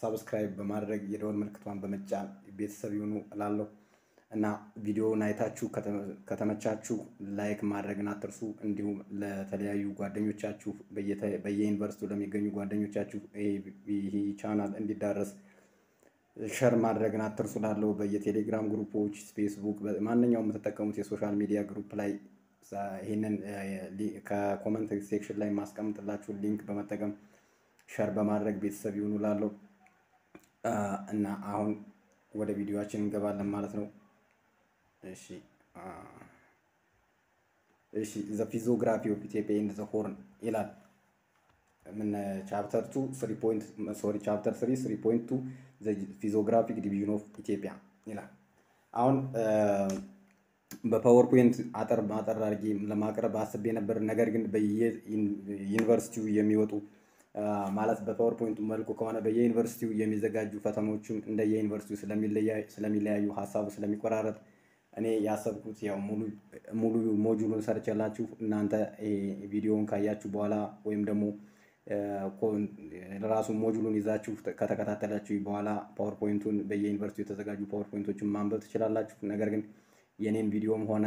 سبسكرايب بمارك يرون مركتوان بمتجع بيت سبيونو لالو أنا فيديو نايتاتشو كتمتشاتشو لايك مارك ناترسو انديو لتليايو قادنيو تشاتشو بيين برسو لم يغنيو قادنيو تشاتشو هي channel اندي دارس شر مارك ناترسو لالو بي تيليجرام جروبوش فيسبوك مانن يوم تتكمو تي سوشال ميديا جروب لاي هنن كومنت سيكشن لاي ماسكم تلاتشو لينك بمتقم شرب مارك بيتسابيونو لالو أنا عون وده فيديو عشان قبل لما لثنو إيشي إيشي إذا فيزيوغرافي وبيتيبي إن ذا خورن إلى من chapter 2 3 point sorry chapter 3 3.2 the physiographic division of Ethiopia إلى عون በፓወርፖይንት አጠር ማጠር አርጊ ለማቅረብ አስቤ ነበር ነገር ግን በየዩኒቨርሲቲው የሚወጡ ማለት በፓወርፖይንት መልኩ ከሆነ በየዩኒቨርሲቲው የሚዘጋጁ ፈተናዎችም እንደ የዩኒቨርሲቲው ስለሚለያዩ ሐሳቡ ስለሚቆራረጥ እኔ ያሰብኩት ያው ሙሉ ሞጁሉን ሰርቻላችሁ እናንተ ቪዲዮውን ካያችሁ በኋላ ወይም ደግሞ ራሱ ሞጁሉን ይዛችሁ ከተከታተላችሁ በኋላ ፓወርፖይንቱን በየዩኒቨርሲቲው የተዘጋጁ ፓወርፖይንቶችን ማንበብ ትችላላችሁ ነገር ግን የኔን ቪዲዮም ሆነ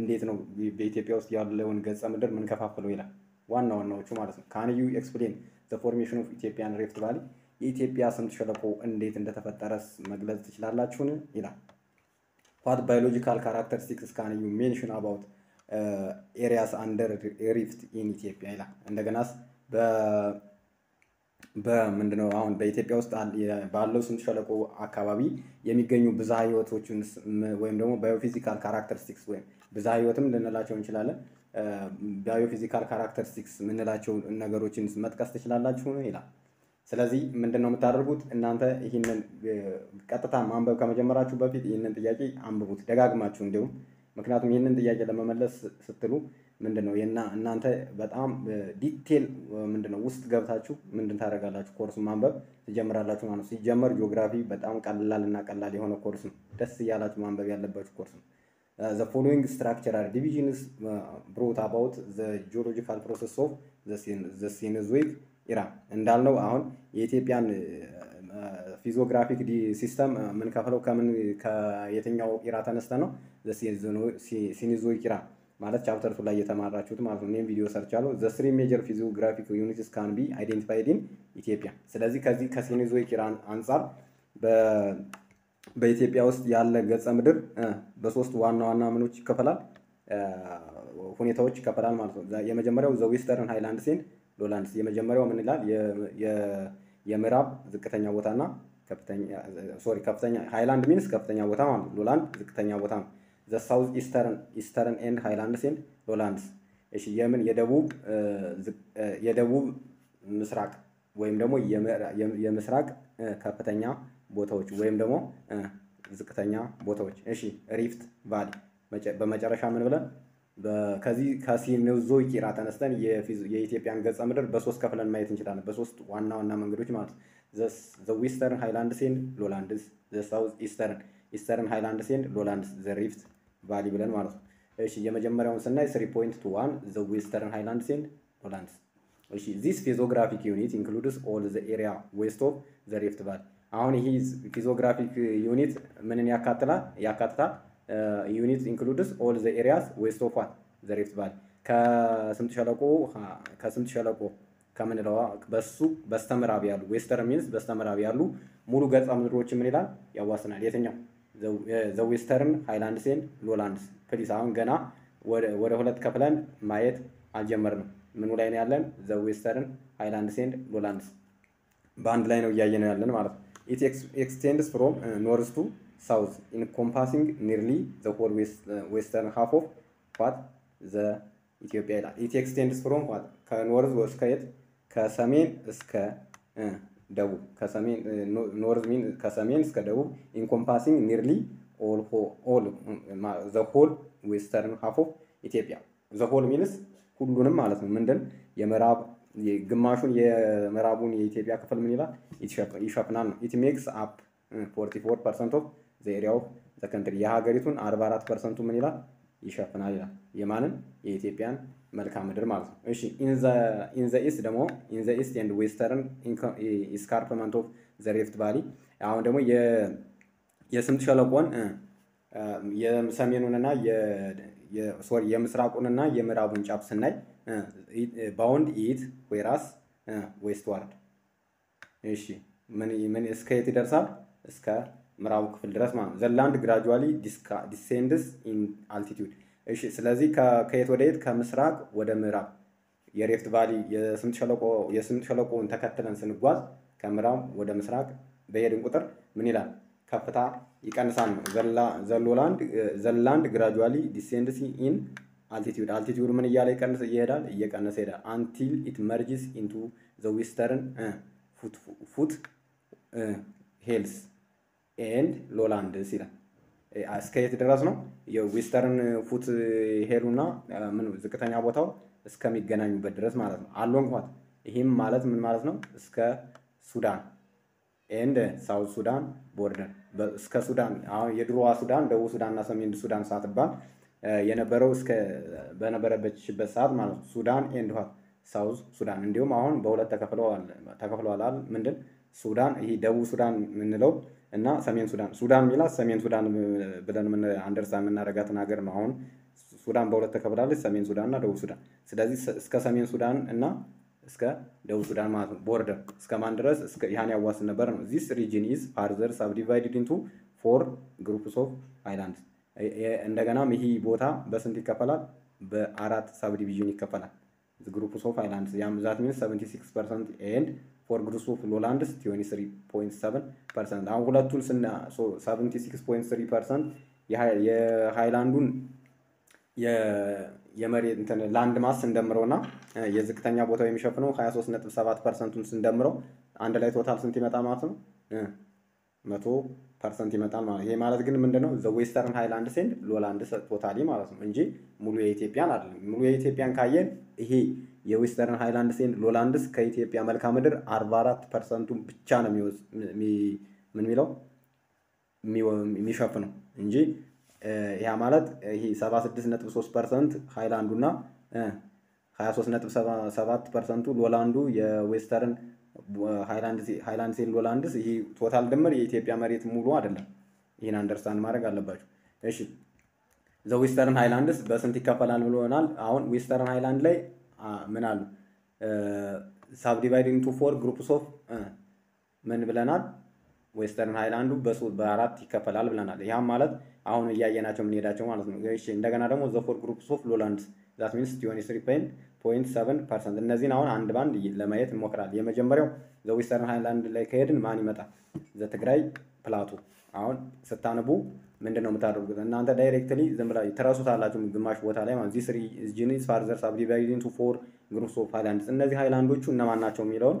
እንዴት ነው በኢትዮጵያ ውስጥ ያለውን ገጸ ምድር ምን ከፋፈለው ይላል ዋና ዋናዎቹ ማለት ነው can you explain the formation of Ethiopian Rift Valley የኢትዮጵያ ስምጥ ሸለቆ እንዴት እንደተፈጠረስ መግለጽ ትችላላችሁን ይላል what biological characteristics can you mention about areas under rift in Ethiopia ይላል እንደገናስ በምንድነው አሁን በኢትዮጵያ ውስጥ ባለው ስምጥ ሸለቆ አካባቢ የሚገኙ ብዝሃ ህይወቶችን ወይም ደግሞ ባዮፊዚካል ካራክተሪስቲክስ ወይም ብዝሃ ህይወትም እንደነላቸው እንችላለን ባዮፊዚካል ካራክተሪስቲክስ ምንላቸው ነገሮችን መጥቀስ ትችላላችሁ ይላል ስለዚህ ምንድነው የምታደርጉት እናንተ ይሄንን ቀጥታ ማንበብ ከመጀመራችሁ በፊት ይሄንን ጥያቄ አንብቡት ደጋግማችሁ እንደው ምክንያቱም ይሄንን ጥያቄ ለመመለስ ስትሉ ምንድነው የና እናንተ በጣም ዲቴል ምንድነው ውስጥ ገብታችሁ ምንድን ታረጋላችሁ ኮርስ ማንበብ ትጀምራላችሁ ማለት ነው ሲጀመር ጂኦግራፊ በጣም ቀላልና ቀላል የሆነ ኮርስ ነው ደስ ይያላችሁ ማንበብ ያለባችሁ ኮርስ ነው the following structural divisions brought about the geological process of the Cenozoic era እንዳልነው አሁን የኢትዮጵያን physiographic system ምን ከፈለው ከምን ከየትኛው ኢራ ተነስተ ነው the Cenozoic era ማለት ቻፕተር 2 ላይ የተማራችሁት ማለት ነው ቪዲዮ ሰርች አለው the three major physiographic units can be identified in Ethiopia ስለዚህ ከዚህ ከሴኒዞይ ኪራን አንፃር በኢትዮጵያ ውስጥ ያለ ገጸ ምድር በሶስት ዋና ዋና ምኖች ይከፈላል ሁኔታዎች ይከፈላል ማለት ነው የመጀመሪያው the western highlands and lowlands የመጀመሪያው ምን ይላል የምዕራብ ዝቅተኛ ቦታና ከፍተኛ ሶሪ ከፍተኛ highland means ከፍተኛ ቦታ ማለት ነው lowland ዝቅተኛ ቦታ ነው the south eastern and highlands and lowlands እሺ የምን የደቡብ ምስራቅ ወይም ደግሞ የምስራቅ ከፍተኛ ቦታዎች ወይም ደግሞ ዝቅተኛ ቦታዎች እሺ ሪፍት ቫሊ በመጨረሻ ምን ብለን ከዚህ ከሴኖዞይክ ኢራ ተነስተን የኢትዮጵያን ገጸ ምድር በሶስት ከፍለን ማየት እንችላለን በሶስት ዋና ዋና መንገዶች ማለት the western highlands and lowlands the south eastern highlands and lowlands the rift valley ብለን ማለት ነው እሺ የመጀመሪያውን ስናይ 3.21 the western highlands and lowlands እሺ this physiographic unit includes all the area west of the rift valley አሁን ይሄ physiographic unit ምንን ያካትታል unit includes all the areas west of the rift valley ከስምጥ ሸለቆ ከመነለዋ በሱ በስተምራብ ያሉ western means በስተምራብ ያሉ ሙሉ ገጻ ምድሮችን ምን ይላል ያዋስናል የትኛው the Western Highlands and Lowlands. Please, I'm gonna where Kaplan, Mayet, Algemer, Munulayan Allen, the Western Highlands and Lowlands. Band line of Yayan Allen, it extends from north to south, encompassing nearly the whole western half of what the Ethiopia. It extends from what? North was Kayet, Kasamin, Ska. Dawu Kasamin north mean Kasamin Skadawu encompassing nearly all the whole western half of Ethiopia. The whole means Hulunum Malas Munden, Yamarab Gamashun Yamarabun Ethiopia Kafalmila, it makes up 44% of the area of the country. Yahagaritun Arbarat percent to Manila, Ishapanala, Yamanan, Ethiopian. In the east demo, in the east and western escarpment of the Rift Valley, around demo some shalopon, Yemisrapunana, Yemerabun chaps and night, bound it, whereas westward. Many skated as up, Ska, Marauk Fildrasman. The land gradually descends in altitude. ስለዚህ ከየት ወደ የት ከምስራቅ ወደ ምዕራብ የሪፍት ቫሊ የስምጥ ሸለቆውን ተከትለን ስንጓዝ ከምዕራብ ወደ ምስራቅ በሄድን ቁጥር ምን ይላል ከፍታ ይቀንሳል ነው ዘላንድ ግራጁዋሊ ዲሴንድስ ኢን አልቲቲዩድ ምን ይያለ እየቀነሰ ይሄዳል አንቲል ኢት መርጅስ ኢንቱ ዘ ዌስተርን ፉት ሂልስ ኤንድ ሎላንድስ ይላል አስከየት ድረስ ነው የዌስተርን ፉት ሄሉና ምን ዝቅተኛ ቦታው እስከሚገናኙበት ድረስ ማለት ነው አሎንግ ሆት ይሄም ማለት ምን ማለት ነው እስከ ሱዳን ኤንድ ሳውዝ ሱዳን ቦርደር እስከ ሱዳን አሁን የድሮዋ ሱዳን ደቡብ ሱዳንና ሰሜን ሱዳን ሳትባል የነበረው እስከ በነበረበችበት ሰዓት ማለት ነው ሱዳን ኤንድ ሆት ሳውዝ ሱዳን እንዲሁም አሁን በሁለት ተከፍለዋል ምንድን ሱዳን ይሄ ደቡብ ሱዳን ምንለው እና ሰሜን ሱዳን ሚላ ሰሜን ሱዳን በደን ምን አንደርስታንድ እናረጋተን ሀገር ነው አሁን ሱዳን በሁለት ተከፍላለች ሰሜን ሱዳንና ደቡብ ሱዳን ስለዚህ እስከ ሰሜን ሱዳን እና እስከ ደቡብ ሱዳን ማለት ቦርደር እስከ ማን ድረስ እስከ ይሄን ያዋስ ነበር ነው this region is further subdivided into four groups of islands እንደገናም ይሄ ቦታ በስንት ይከፈላል በአራት ሳብ ዲቪዥን ይከፈላል the groups of islands ያም ዛት ምን 76% and for groups of lowlands 23.7% አሁን ሁለቱን ስና 76.3% የሃይላንዱን የመሬት እንተን ላንድ ማስ እንደምሮና የዝቅተኛ ቦታው የሚሸፍነው 23.7%ን እንደምሮ አንድ ላይ ቶታል ስንት ይመጣ ማለት ነው 100% ይመጣል ማለት ይሄ ማለት ግን ምንድነው the western highlands and lowlands ቶታሊ ማለት ነው እንጂ ሙሉ የኢትዮጵያን አይደለም ሙሉ የኢትዮጵያን ካየን ይሄ የዌስተርን ሃይላንድስ ኤንድ ሎላንድስ ከኢትዮጵያ መልካ ምድር 44% ብቻ ነው ምን ሚለው ሚሻፈነው እንጂ ያ ማለት ይሄ 76.3% ሃይላንዱና 23.7% ሎላንዱ የዌስተርን ሃይላንድስ ኤንድ ሎላንድስ ይሄ ቶታል ድምር የኢትዮጵያ መሬት ሙሉ አይደለም ይሄን አንደርስታንድ ማድረግ አለባችሁ እሺ ዘ ዌስተርን ሃይላንድስ በስንት ይከፈላል ብለናል አሁን ዌስተርን ሃይላንድ ላይ ምን አሉ subdividing into four groups of ምን ብለናል ዌስተርን ሃይላንዱ በአራት ይከፈላል ብለናል ያ ማለት አሁን ያያየናቸው ምን ሄዳቸው ማለት ነው እሺ እንደገና ደግሞ the four groups of lowlands that means 23.7% እነዚህን አሁን አንድ ባንድ ለማየት እንሞክራለን የመጀመሪያው the western highland ላይ ከሄድን ማን ይመጣል the ትግራይ ፕላቶ አሁን ስታነቡ ምንድነው የምታደርጉት እናንተ ዳይሬክትሊ ዝም ብላችሁ ተራሱታላችሁ ግማሽ ቦታ ላይ ማለት this region is further subdivided into four groups of highlands እነዚህ ሃይላንዶቹ እነማን ናቸው የሚለውን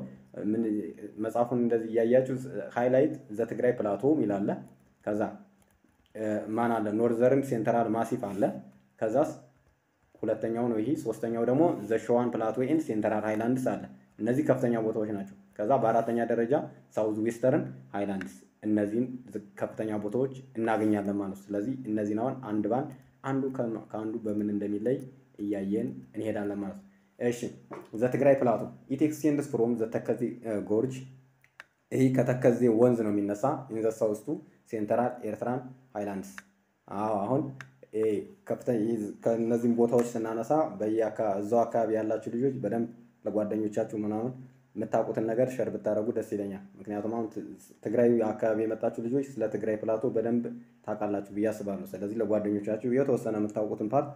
መጻፉን እንደዚህ ያያያችሁ ሃይላይት ዘ ትግራይ ፕላቶ ይላል ከዛ ማን አለ ኖርዘርን ሴንትራል ማሲፍ አለ ከዛስ ሁለተኛው ነው ይሄ ሶስተኛው ደግሞ ዘ ሾዋን ፕላቶ ኤንድ ሴንትራል ሃይላንድስ አለ እነዚህ ከፍተኛ ቦታዎች ናቸው ከዛ በአራተኛ ደረጃ ሳውዝ ዌስተርን ሃይላንድስ እነዚህን ከፍተኛ ቦታዎች እናገኛለን ማለት ስለዚህ እነዚህን አሁን አንድ ባንድ አንዱ ካንዱ በምን እንደሚለይ እያየን እንሄዳለን ማለት እሺ ዘ ትግራይ ፕላቶ it extends from the ተከዜ ጎርጅ ይሄ ከተከዜ ወንዝ ነው የሚነሳ in the south to central Eritrean highlands አሁን ከነዚህ ቦታዎች እናነሳ በየአካባቢው ያላችሁ ልጆች በደም ለጓደኞቻችሁ ምናምን متاقوت النجار شر بالتراجع السيدنيا ممكن يعتمدون تجري عكا بيمتاجوا الجويس لا تجري بلاتو بدن تاكلات بياس بانوس لذي لو قادم يشاجوا بيوتوس أنا متاقوتن بارد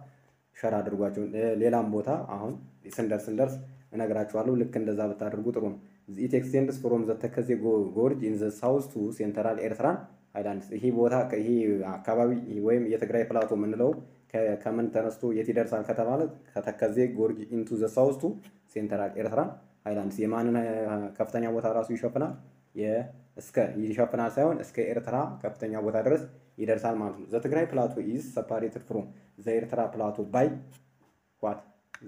شر أدرجواتون ليلام بوتا عهون سندرس النجارات شوالو لكن دزاب التراجعتهم it extends from the Takazi Gorge in the south to central Eritrea islands هي بوتا هي عكابي ويم يتجري بلاتو من لو كمن تناستو يتدرسان كتابات كتكازي Gorge into the south to central Eritrea أيضاً سيماننا كفتنيا بوتارس يشوفنا يشوفنا سواء إسك إيرترا كفتنيا بوتارس يدرسال مانتو زتقرأي بلاتو is separated from the إيرترا بلاتو by what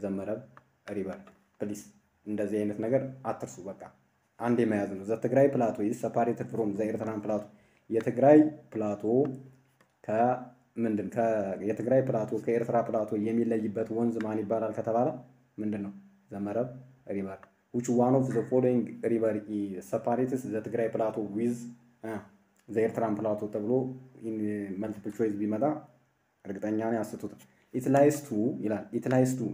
the Marab river please إندا زين نجار أترسو بكا عندي ما يزنو زتقرأي بلاتو is separated from the إيرترا بلاتو يتقرأي بلاتو كمندن ك يتقرأي بلاتو كإيرترا بلاتو يميل لجبت وان زماني بارال كتبارا مندنو the Marab river which one of the following river is separates the Tigray plateau with the Eritrean plateau tableau in multiple choice bimada رقتانيان يستطيع it lies to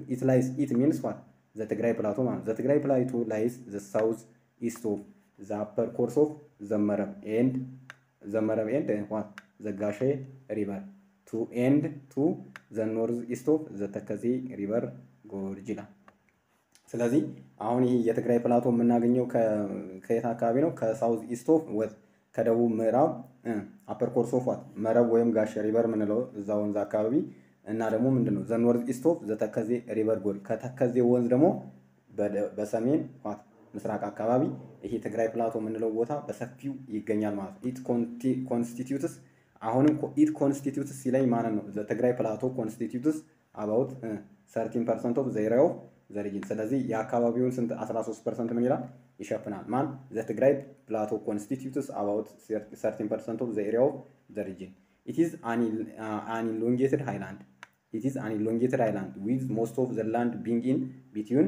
it means what the Tigray plateau man the Tigray plateau lies the south east of the upper course of the Marab and what the Gashe river to end to the north east of the Takazi river Gorgila ስለዚህ አሁን ይሄ የትግራይ ፕላቶ መናገኘው ከከየት አካባቢ ነው ከሳውዝ ኢስት ኦፍ ወት ከደቡብ ምዕራብ አፐር ኮርስ ኦፍ ዋት መረብ ወይም ጋሽ ሪቨር ምንለው እዛው ወንዝ አካባቢ እና ደግሞ ምንድነው ዘ ኖርዝ ኢስት ኦፍ ዘ ተከዜ ሪቨር ጎል ከተከዜ ወንዝ ደግሞ በሰሜን ዋት ምስራቅ አካባቢ ይሄ ትግራይ ፕላቶ ምንለው ቦታ በሰፊው ይገኛል ማለት ኢት ኮንስቲቲዩትስ አሁን ኢት ኮንስቲቲዩትስ ሲላይ ማለት ነው ዘ ትግራይ ፕላቶ ኮንስቲቲዩትስ አባውት 13% ኦፍ ዘ ኤሪያ ኦፍ زاريجين سلازي يا كابابيون سنت 13% من يلا يشافنا مان the Tigray plateau constitutes about 13% of the area of the region. It is an elongated highland. It is an elongated highland with most of the land being in between.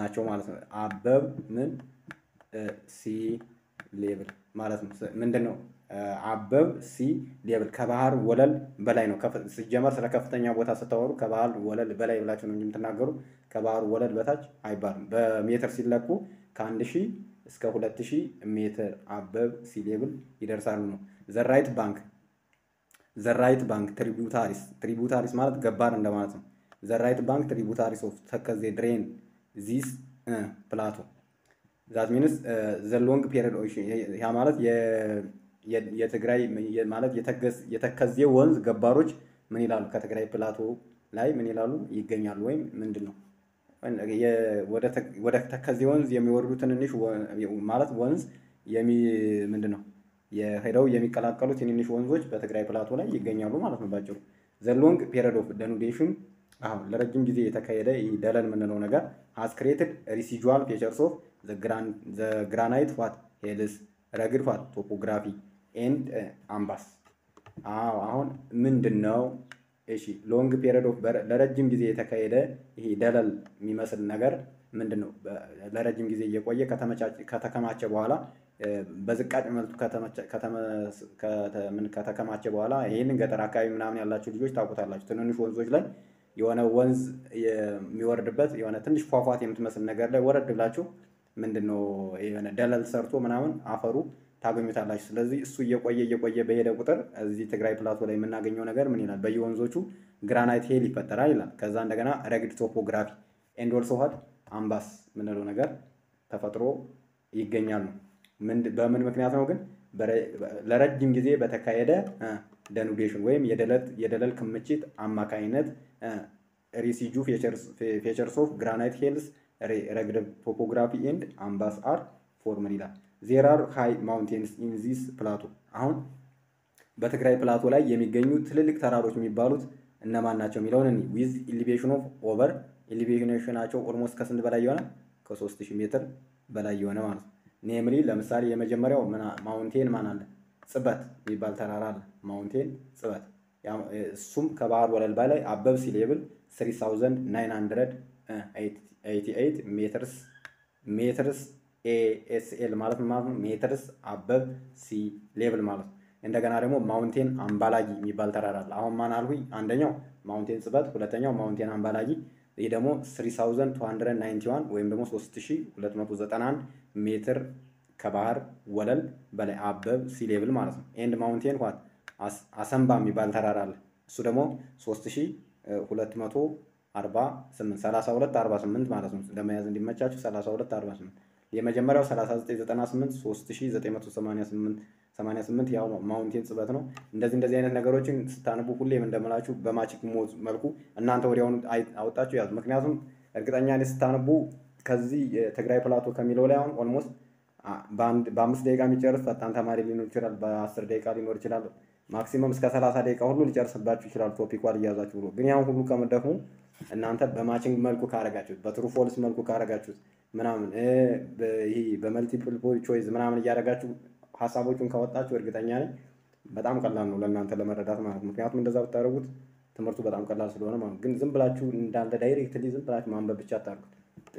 ናቸው ማለት ነው above ምን sea level ማለት ነው ምንድነው አበብ ሲ ሌብል ከባህር ወለል በላይ ነው ከጀመር ስለ ከፍተኛ ቦታ ተተወሩ ከባህር ወለል በላይ ብላችሁ ነው እንምትናገሩ ከባህር ወለል በታች አይባልም በሜትር ሲለቁ ከ1000 እስከ 2000 ሜትር አበብ ሲ ሌብል ይደርሳሉ ነው ዘ ራይት ባንክ ትሪቡታሪስ ማለት ገባር እንደማለት ነው ዘ ራይት ባንክ ትሪቡታሪስ ኦፍ ተከዜ ድሬን ዚስ ፕላቶ ዛት ሚንስ ዘ ሎንግ ፒሪድ ኦሽን ያ ማለት የትግራይ ማለት የተከዘው ወንዝ ገባሮች ምን ይላሉ ከትግራይ ፕላቶ ላይ ምን ይላሉ ይገኛሉ ወይ ምንድነው ወደ ተከዘው ወንዝ የሚወርዱትን እንሽ ማለት ወንዝ ምንድነው የሄደው የሚቀላቀሉት እንሽ ወንዞች በትግራይ ፕላቶ ላይ ይገኛሉ ማለት ነው ባጭሩ the long period of denudation አሁን ለረጅም ጊዜ የተካሄደ ይደላል ምንድነው ነገር has created residual features of the granite what hills رجل فات topography and ambas. هون من دنو إشي long period of لرجم جزية تكايدة هي دلال ممثل النجار من دنو لرجم جزية قوية كتماشى بوالا بزكاة عمل من كتماشى بوالا هي نقدر أكاي من عمني الله شو جوش تابوت الله تنوني فوز جلنا يوانا ونز ميورد بس يوانا تنش فوافاتي متمثل النجار لا ورد بلاشو من دنو يعني دلال سرتو منامن عفرو تابعي مثلاً لذي سوية قوية بيدا قطر زي تقرأي بلاتو لي من عجنيون غير منينا بيجون زوجو غرانيت هيلي بترايلا كذا عندنا رجل توبوغرافي إندور صهاد أمباس من لون غير تفترو يجنيان من بمن مكنياتنا وجن بر لرجم جزية بتكايدا دانوديشن ويم يدلال كمتشيت أما كائنات ريسيجو فيتشرز أوف غرانيت هيلز regular topography and ambas are formula. There are high mountains in this plateau. Ahun, but the plateau ላይ የሚገኙ ትልልቅ ተራሮች የሚባሉት እነማን ናቸው የሚለውን with elevation of over elevation ናቸው almost ከስንት በላይ ይሆናል ከ3000 ሜትር በላይ የሆነ ማለት ኔምሊ ለምሳሌ የመጀመሪያው ማውንቴን ማን አለ ጽበት ይባል ተራራ አለ ማውንቴን ጽበት ያሱም ከባህር ወለል በላይ አበብ ሲሌብል 3988 ሜትርስ ኤኤስኤል ማለት ነው ሜትርስ አበብ ሲሌብል ማለት እንደገና ደግሞ ማውንቴን አምባላጂ ይባል ተራራ አለ አሁን ማን አልሁይ አንደኛው ማውንቴን ጽበት ሁለተኛው ማውንቴን አምባላጂ ይሄ ደግሞ 3291 ወይም ደግሞ 3291 ሜትር ከባህር ወለል በላይ አበብ ሲሌብል ማለት ነው ኤንድ ማውንቴን ኳት አሰምባ የሚባል ተራራ አለ እሱ ደግሞ 3248 ማለት ነው ለማያዝ እንዲመቻችሁ 3248 የመጀመሪያው 3998 3988 ያው ማውንቴን ጽበት ነው እንደዚህ አይነት ነገሮችን ስታነቡ ሁሌም እንደማላችሁ በማቺክ ሞዝ መልኩ እናንተ ወዲያውኑ አውጣችሁ ያዙ ምክንያቱም እርግጠኛ ነኝ ስታነቡ ከዚህ ትግራይ ፕላቶ ከሚለው ላይ አሁን ኦልሞስት በ5 ደቂቃ የሚጨርስ ፈጣን ተማሪ ሊኖር ይችላል በ10 ደቂቃ ሊኖር ይችላል ማክሲመም እስከ 30 ደቂቃ ሁሉ ሊጨርስባችሁ ይችላል ቶፒክ ዋል ያዛችሁ ብሎ ግን ያው ሁሉ ከመደፈሙ እናንተ በማቺንግ መልኩ ካረጋችሁት በትሩ ፎልስ መልኩ ካረጋችሁት ምናምን ይሄ በመልቲፕል ቾይስ ምናምን ያረጋችሁ ሐሳቦቹን ካወጣችሁ እርግጠኛ ነኝ በጣም ቀላል ነው ለእናንተ ለመረዳት ማለት ምክንያቱም እንደዛ ብታረጉት ትምርቱ በጣም ቀላል ስለሆነ ማለት ግን ዝም ብላችሁ እንዳንተ ዳይሬክትሊ ዝም ብላችሁ ማንበብ ብቻ አታርጉት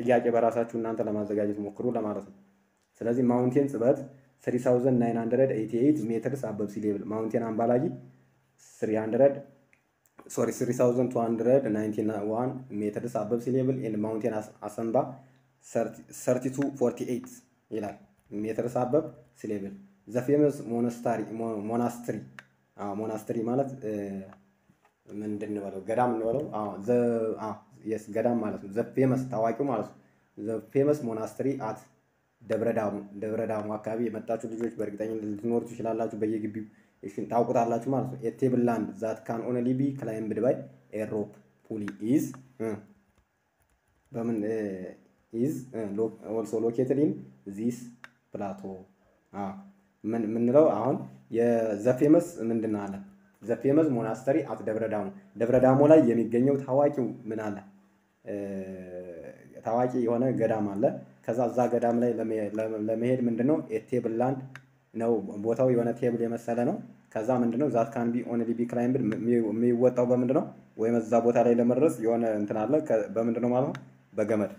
ጥያቄ በራሳችሁ እናንተ ለማዘጋጀት ሞክሩ ለማለት ነው ስለዚህ ማውንቴን ጽበት 3988 ሜትርስ አበብ ሲሌብል ማውንቴን አምባላጂ 3291 ሜትርስ አበብ ሲሌብል ኤንድ ማውንቴን አሰምባ 3248 ይላል ሜትርስ አበብ ሲሌብል ዘ ፌመስ ሞናስተሪ ማለት ምንድነው ባለው ገዳም ነው ባለው ዘ yes ገዳም ማለት ነው ዘ ፌመስ ታዋቂው ማለት ነው ዘ ፌመስ ሞናስተሪ አት ደብረዳሙ አካባቢ የመጣችሁ ልጆች በእርግጠኝነት ልትኖርቱ ይችላላችሁ በየግቢው እሺን ታውቁታላችሁ ማለት ነው ኤቴብል ላንድ ዛት ካን ኦንሊ ቢ ክላይምድ ባይ ኤሮፕ ፑሊ ኢዝ በምን ኢዝ also located in this plateau ምን ነው አሁን የዘፌመስ ምንድነው አለ ዘፌመስ ሞናስተሪ አት ደብረዳሙ ላይ የሚገኘው ታዋቂው ምን አለ ታዋቂ የሆነ ገዳም አለ ከዛዛ ገዳም ላይ ለመሄድ ምንድነው ኤቴብል ላንድ ነው ቦታው የሆነ ቴብል የመሰለ ነው ከዛ ምንድነው ዛት ካን ቢ ኦንሊ ቢ ክላይምድ የሚወጣው በምንድነው ወይም እዛ ቦታ ላይ ለመድረስ የሆነ እንትን አለ በምንድነው ማለት ነው በገመድ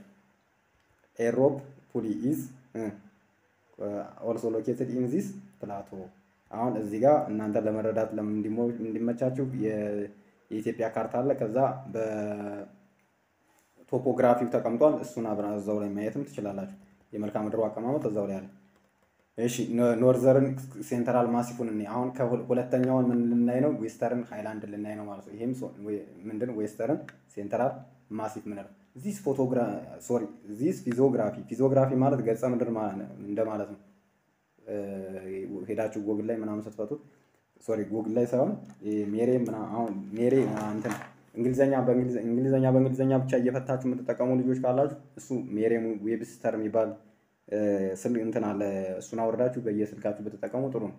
ኤሮፕ ፑሊ ኢዝ also located in this plateau አሁን እዚህ ጋር እናንተ ለመረዳት እንዲመቻችሁ የኢትዮጵያ ካርታ አለ ከዛ በቶፖግራፊው ተቀምጧል እሱን አብራን እዛው ላይ ማየትም ትችላላችሁ የመልካ ምድሩ አቀማመጥ እዛው ላይ አለ እሺ ኖርዘርን ሴንትራል ማሲፉን እንይ አሁን ከሁለተኛውን ምን ልናይ ነው ዌስተርን ሃይላንድ ልናይ ነው ማለት ነው ይሄም ምንድነው ዌስተርን ሴንትራል ማሲፍ ምን ነው this photograph sorry this physiography ማለት ገጸ ምድር እንደማለት ነው ሄዳችሁ ጎግል ላይ ምናምን ሰጥፋቱት sorry ጎግል ላይ ሳይሆን ሜሬ አሁን ሜሬ አንተን እንግሊዘኛ ብቻ እየፈታችሁ መተጠቀሙ ልጆች ካላችሁ እሱ ሜሬም ዌብስተር የሚባል ስም እንትን አለ እሱን አወርዳችሁ በየስልካችሁ በተጠቀሙ ጥሩ ነው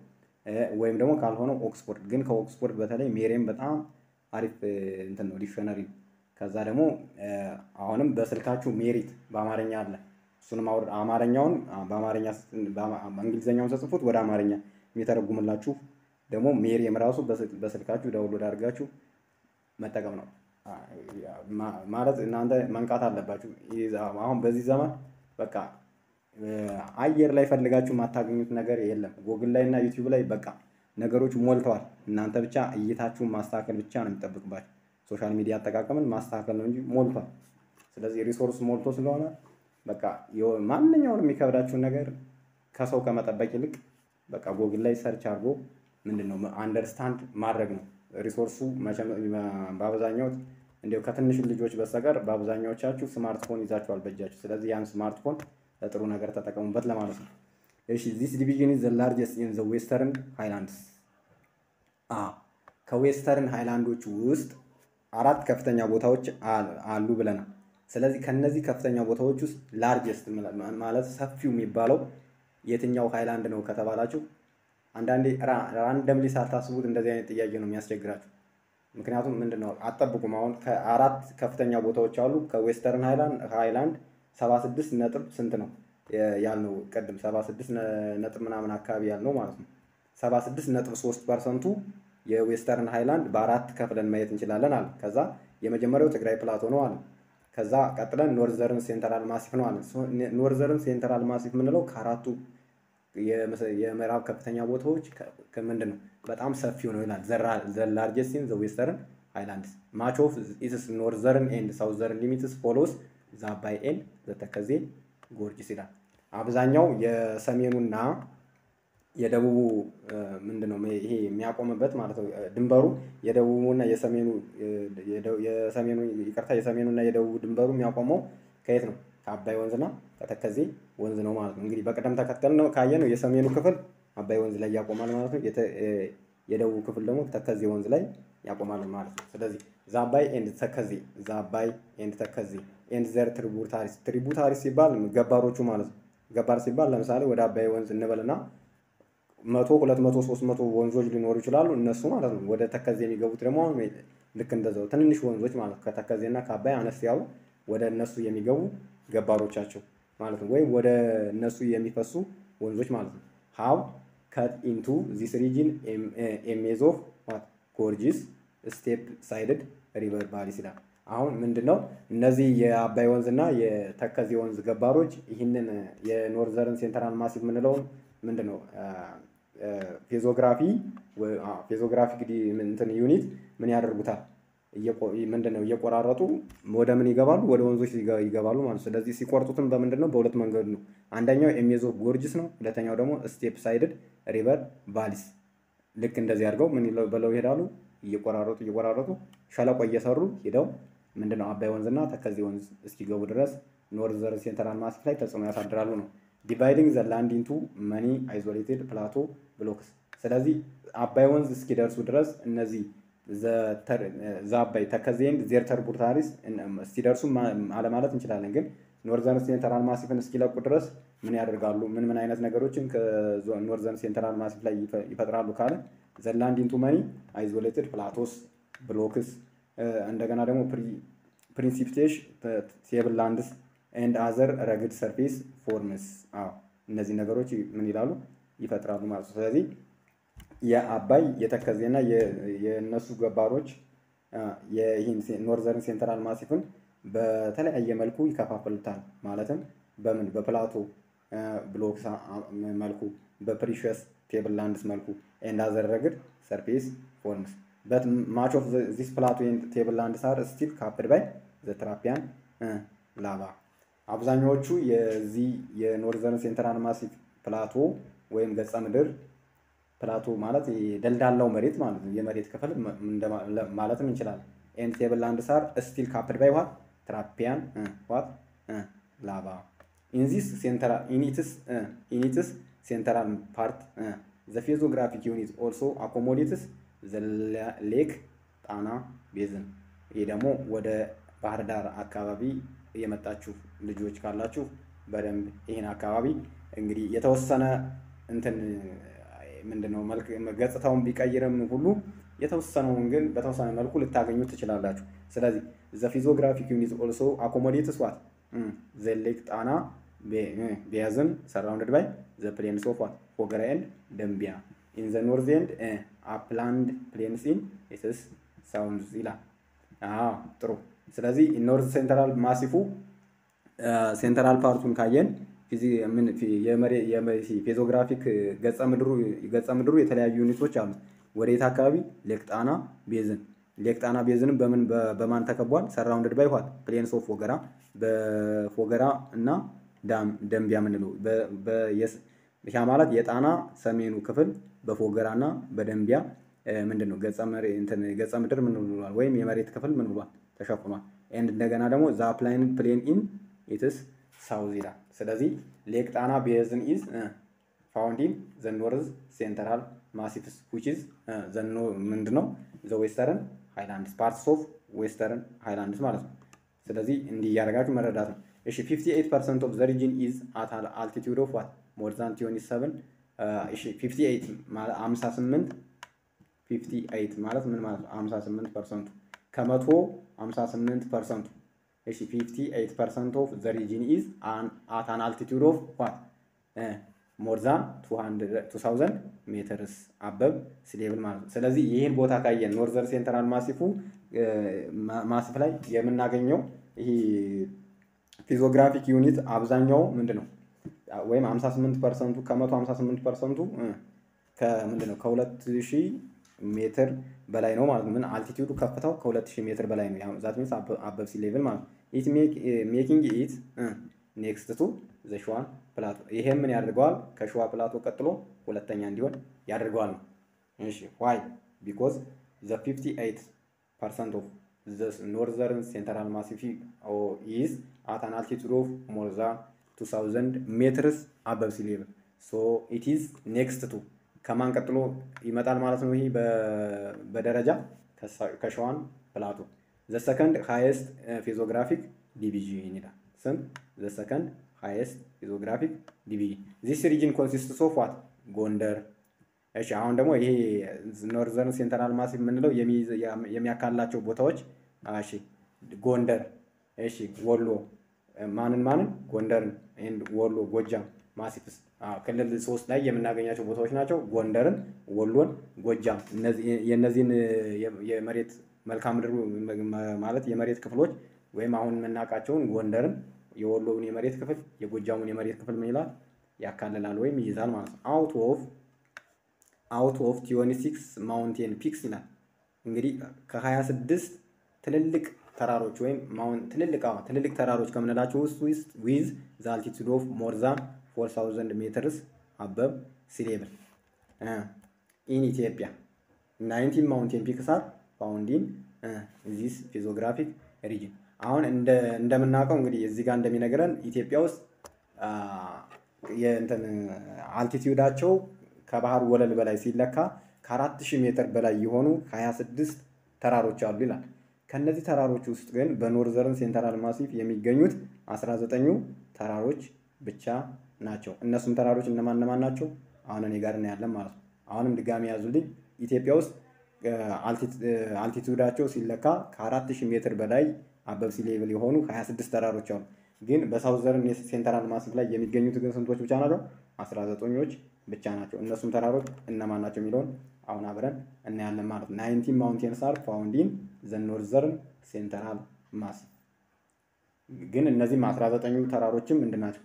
ወይም ደግሞ ካልሆነ ኦክስፎርድ ግን ከኦክስፎርድ በተለይ ሜሬም በጣም አሪፍ እንትን ነው ዲክሽነሪ ከዛ ደግሞ አሁንም በስልካችሁ ሜሪት በአማርኛ አለ እሱንም አውር አማርኛውን በአማርኛ በእንግሊዘኛው ተጽፎት ወደ አማርኛ እየተረጉምላችሁ ደግሞ ሜሪም ራሱ በስልካችሁ ዳውንሎድ አድርጋችሁ መጠቀም ነው ማለት እናንተ መንቃት አለባችሁ አሁን በዚህ ዘመን በቃ አየር ላይ ፈልጋችሁ ማታገኙት ነገር የለም ጎግል ላይ እና ዩቲዩብ ላይ በቃ ነገሮች ሞልተዋል እናንተ ብቻ እይታችሁን ማስተካከል ብቻ ነው የሚጠብቅባችሁ ሶሻል ሚዲያ አጠቃቀምን ማስተካከል ነው እንጂ ሞልቷል ስለዚህ ሪሶርስ ሞልቶ ስለሆነ በቃ ማንኛውንም የሚከብዳችሁ ነገር ከሰው ከመጠበቅ ይልቅ በቃ ጎግል ላይ ሰርች አድርጎ ምንድነው አንደርስታንድ ማድረግ ነው ሪሶርሱ በአብዛኛው እንደው ከትንሽ ልጆች በስተቀር በአብዛኛዎቻችሁ ስማርትፎን ይዛችኋል በእጃችሁ ስለዚህ ያን ስማርትፎን ለጥሩ ነገር ተጠቀሙበት ለማለት ነው እሺ this division is the largest in the western highlands ከዌስተርን ሃይላንዶች ውስጥ አራት ከፍተኛ ቦታዎች አሉ ብለናል ስለዚህ ከነዚህ ከፍተኛ ቦታዎች ውስጥ ላርጀስት ማለት ሰፊው የሚባለው የትኛው ሃይላንድ ነው ከተባላችሁ አንዳንዴ ራንደምሊ ሳታስቡት እንደዚህ አይነት ጥያቄ ነው የሚያስቸግራችሁ ምክንያቱም ምንድነው አጠብቁም አሁን ከአራት ከፍተኛ ቦታዎች አሉ ከዌስተርን ሃይላንድ 76 ነጥብ ስንት ነው يالنو كدم سبعة سدس نتمنى من عكابي يالنو ما اسمه سبعة سدس نتوسوست برسنتو يه ويسترن هايلاند بارات كفلن ميت انشلالن على كذا يمجمرو تقرأي بلاتونو على كذا كتلن نورزرن سنترال ماسيف نوعنا نورزرن سنترال ماسيف منلو خاراتو مثلا يمراب كفتنيا بوتوج كمندنو بتعم سفيونو هايلاند زر لارجسين ذو ويسترن هايلاندس match of is northern and southern limits follows the by end the Takazi gorges ይላል አብዛኛው የሰሜኑና የደቡቡ ምንድነው ይሄ የሚያቆምበት ማለት ነው ድንበሩ የደቡቡና የሰሜኑ ይቅርታ የሰሜኑና የደቡቡ ድንበሩ የሚያቆመው ከየት ነው ከአባይ ወንዝና ከተከዜ ወንዝ ነው ማለት ነው እንግዲህ በቀደም ተከተል ነው ካየነው የሰሜኑ ክፍል አባይ ወንዝ ላይ ያቆማል ማለት ነው የደቡቡ ክፍል ደግሞ ከተከዜ ወንዝ ላይ ያቆማል ማለት ነው ስለዚህ ዛባይ ኤንድ ተከዜ ዛባይ ኤንድ ተከዜ and their tributaries ሲባል ገባሮቹ ማለት ነው ገባር ሲባል ለምሳሌ ወደ አባይ ወንዝ እንበልና 100 200 300 ወንዞች ሊኖሩ ይችላሉ እነሱ ማለት ነው ወደ ተከዜ የሚገቡት ደግሞ ልክ እንደዛው ትንንሽ ወንዞች ማለት ከተከዜና ከአባይ አነስ ያሉ ወደ እነሱ የሚገቡ ገባሮቻቸው ማለት ነው ወይ ወደ እነሱ የሚፈሱ ወንዞች ማለት ነው how cut into this region a maze of what gorges step sided river valleys ይላል አሁን ምንድነው እነዚህ የአባይ ወንዝና የተከዜ ወንዝ ገባሮች ይሄንን የኖርዘርን ሴንትራል ማሲቭ ምንለው ምንድነው ፊዚዮግራፊ ፊዚዮግራፊ ግዲ እንትን ዩኒት ምን ያደርጉታል ምንድነው እየቆራረጡ ወደ ምን ይገባሉ ወደ ወንዞች ይገባሉ ማለት ስለዚህ ሲቆርጡትም በመንድነው በሁለት መንገድ ነው አንደኛው ኤምኤዝ ኦፍ ጎርጅስ ነው ሁለተኛው ደግሞ ስቴፕ ሳይድድ ሪቨር ቫሊስ ልክ እንደዚህ አድርገው ምን ይለው በለው ይሄዳሉ እየቆራረጡ ሻለቆ እየሰሩ ይደው ምንድነው አባይ ወንዝና ተከዜ ወንዝ እስኪገቡ ድረስ ኖርዘርን ሴንትራል ማሲፍ ላይ ተጽዕኖ ያሳድራሉ ነው ዲቫይዲንግ ዘ ላንድ ኢንቱ ማኒ አይሶሌትድ ፕላቶ ብሎክስ ስለዚህ አባይ ወንዝ እስኪደርሱ ድረስ እነዚህ ዘ አባይ ተከዜን ዘር ተርቡታሪስ እስኪደርሱ አለ ማለት እንችላለን ግን ኖርዘርን ሴንትራል ማሲፍን እስኪለቁ ድረስ ምን ያደርጋሉ ምን አይነት ነገሮችን ከኖርዘርን ሴንትራል ማሲፍ ላይ ይፈጥራሉ ካለ ዘ ላንድ ኢንቱ ማኒ አይሶሌትድ ፕላቶስ ብሎክስ እንደገና ደግሞ ፕሪንሲፕቴሽን ቴብል ላንድስ ኤንድ አዘር ረግድ ሰርፌስ ፎርምስ አው እነዚህ ነገሮች ምን ይላሉ ይፈጥራሉ ማለት ነው ስለዚህ የአባይ የተከዜና የነሱ ገባሮች የሂን ኖርዘርን ሴንትራል ማሲፍን በተለያየ መልኩ ይከፋፈሉታል ማለትም በምን በፕላቶ ብሎክስ መልኩ በፕሪሺየስ ቴብል ላንድስ መልኩ ኤንድ አዘር ረግድ ሰርፌስ ፎርምስ But much of this plateau and table lands are still covered by the Trappist lava. አብዛኞቹ የዚህ የኖርዘርን ሴንትራል ማሲፍ ፕላቶ ወይም ገጸ ምድር ፕላቶ ማለት ደልዳላው መሬት ማለት ነው የመሬት ክፍል ማለት ምን ይችላል and table lands are still covered by what Trappist what lava. In its central part the physiographic unit also accommodates ዘላሌክ ጣና ቤዝን ይሄ ደግሞ ወደ ባህር ዳር አካባቢ የመጣችሁ ልጆች ካላችሁ በደም ይሄን አካባቢ እንግዲህ የተወሰነ እንትን ምንድነው መልክ ገጽታውን ቢቀየረም ሁሉ የተወሰነውን ግን በተወሰነ መልኩ ልታገኙት ትችላላችሁ ስለዚህ ዘ ፊዚዮግራፊክ ዩኒት ኦልሶ አኮሞዴትስ ዋት ዘሌክ ጣና ቤዝን ሰራውንድድ ባይ ዘ ፕሌንስ ኦፍ ዋት ፎገራ ኤንድ ደምቢያ in the north end upland plains in it is sound zila true ስለዚህ north central ማሲፉ ሴንትራል ፓርቱን ካየን ፊዚዮግራፊክ ገጸ ምድሩ የተለያዩ ዩኒቶች አሉ ወዴት አካባቢ ሌክ ጣና ቤዝን በማን ተከቧል surrounded by what plains of ወገራ በፎገራ እና ደምቢያ ምንለው በያ ማለት የጣና ሰሜኑ ክፍል በፎገራና በደምቢያ ምንድነው ገጸ ምድር ምን ሆኗል ወይም የመሬት ክፍል ምን ሆኗል ተሸፍኗል and እንደገና ደግሞ the upland plain in it is south zira ስለዚህ lake tana basin is found in the north central massif which is the ምንድነው the western highlands parts of western highlands ማለት ነው ስለዚህ እንዲህ ያደርጋችሁ መረዳት ነው እሺ 58% of the region is at an altitude of what more than 27 58 ማለት ምን ማለት 58% ከ158% 58% of the region is at an altitude of what? More than 2,000 meters above sea level. So that's the both here. Northern Central Massif, Massif like Yemen Nagenyo. He physiographic unit abzanyo mendeno. We 58% to come to 58% to. كمندنا كولات شيء متر بلاينو مالك من altitude وكفتها كولات شيء متر بلاينو يعني ذات ميس عبب sea level مال it making it next to the شوان بلاتو إيه من يارجوال كشوا بلاتو كتلو كولات تاني عنديون يارجوال ماشي why because the 58% of the northern central massif is at an altitude of more than 2,000 meters above sea level so it is next to كمان كتلو يمتال مالتنو هي بدرجة كشوان بلاتو the second highest physiographic division هنا سن the second highest physiographic division this region consists of what Gondar ايش عاون دمو هي northern central massif منلو يمي أكلاتشو بوتوج آشي Gondar ايش Wollo مانن Gondar and Wollo Gojam massifs كلل الصوص ده يمنا غنيا شو بتوش ناتشو غوندرن ولون غوجام نز ينزين يمريت ملكامدر مالت يمريت كفلوج وهم هون منا كاتشون غوندرن يولون يمريت كفل يغوجامون يمريت كفل ميلا يكاللال وهم يزال مالت out of 26 mountain peaks لا إنغري كهايا سدست تللك تراروش وهم ماون تللك تراروش كمن لاتشو سويس ويز زالتي تدوف مورزان 4,000 meters above sea level. In Ethiopia, 19 mountain peaks are found in this physiographic region. Aun and Ethiopia's altitude acho kabahar walal balai silaka 4000 meter balai yihonu 26 teraroch alu ilal. Kennezi teraroch ust gen benorthern central massif yemigeñut 19 teraroch bicha ናቸው እነሱም ተራሮች እነማን ናቸው አሁን እኔ ጋር ነው ያለው ማለት አሁንም ድጋሚ ያዙልኝ ኢትዮጵያ ውስጥ አልቲቲዩዳቸው ሲለካ ከ4000 ሜትር በላይ above sea level የሆኑ 26 ተራሮች አሉ ግን በሳውዘርን ሴንትራል ማሲፍ ላይ የሚገኙት ግን ስንቶች ብቻ ናቸው 19ኞች ብቻ ናቸው እነሱም ተራሮች እነማን ናቸው የሚለውን አሁን አብረን እና ያለን ማለት 19 mountains are found in the northern central massif ግን እነዚህ 19ኙ ተራሮችም እንደናቸው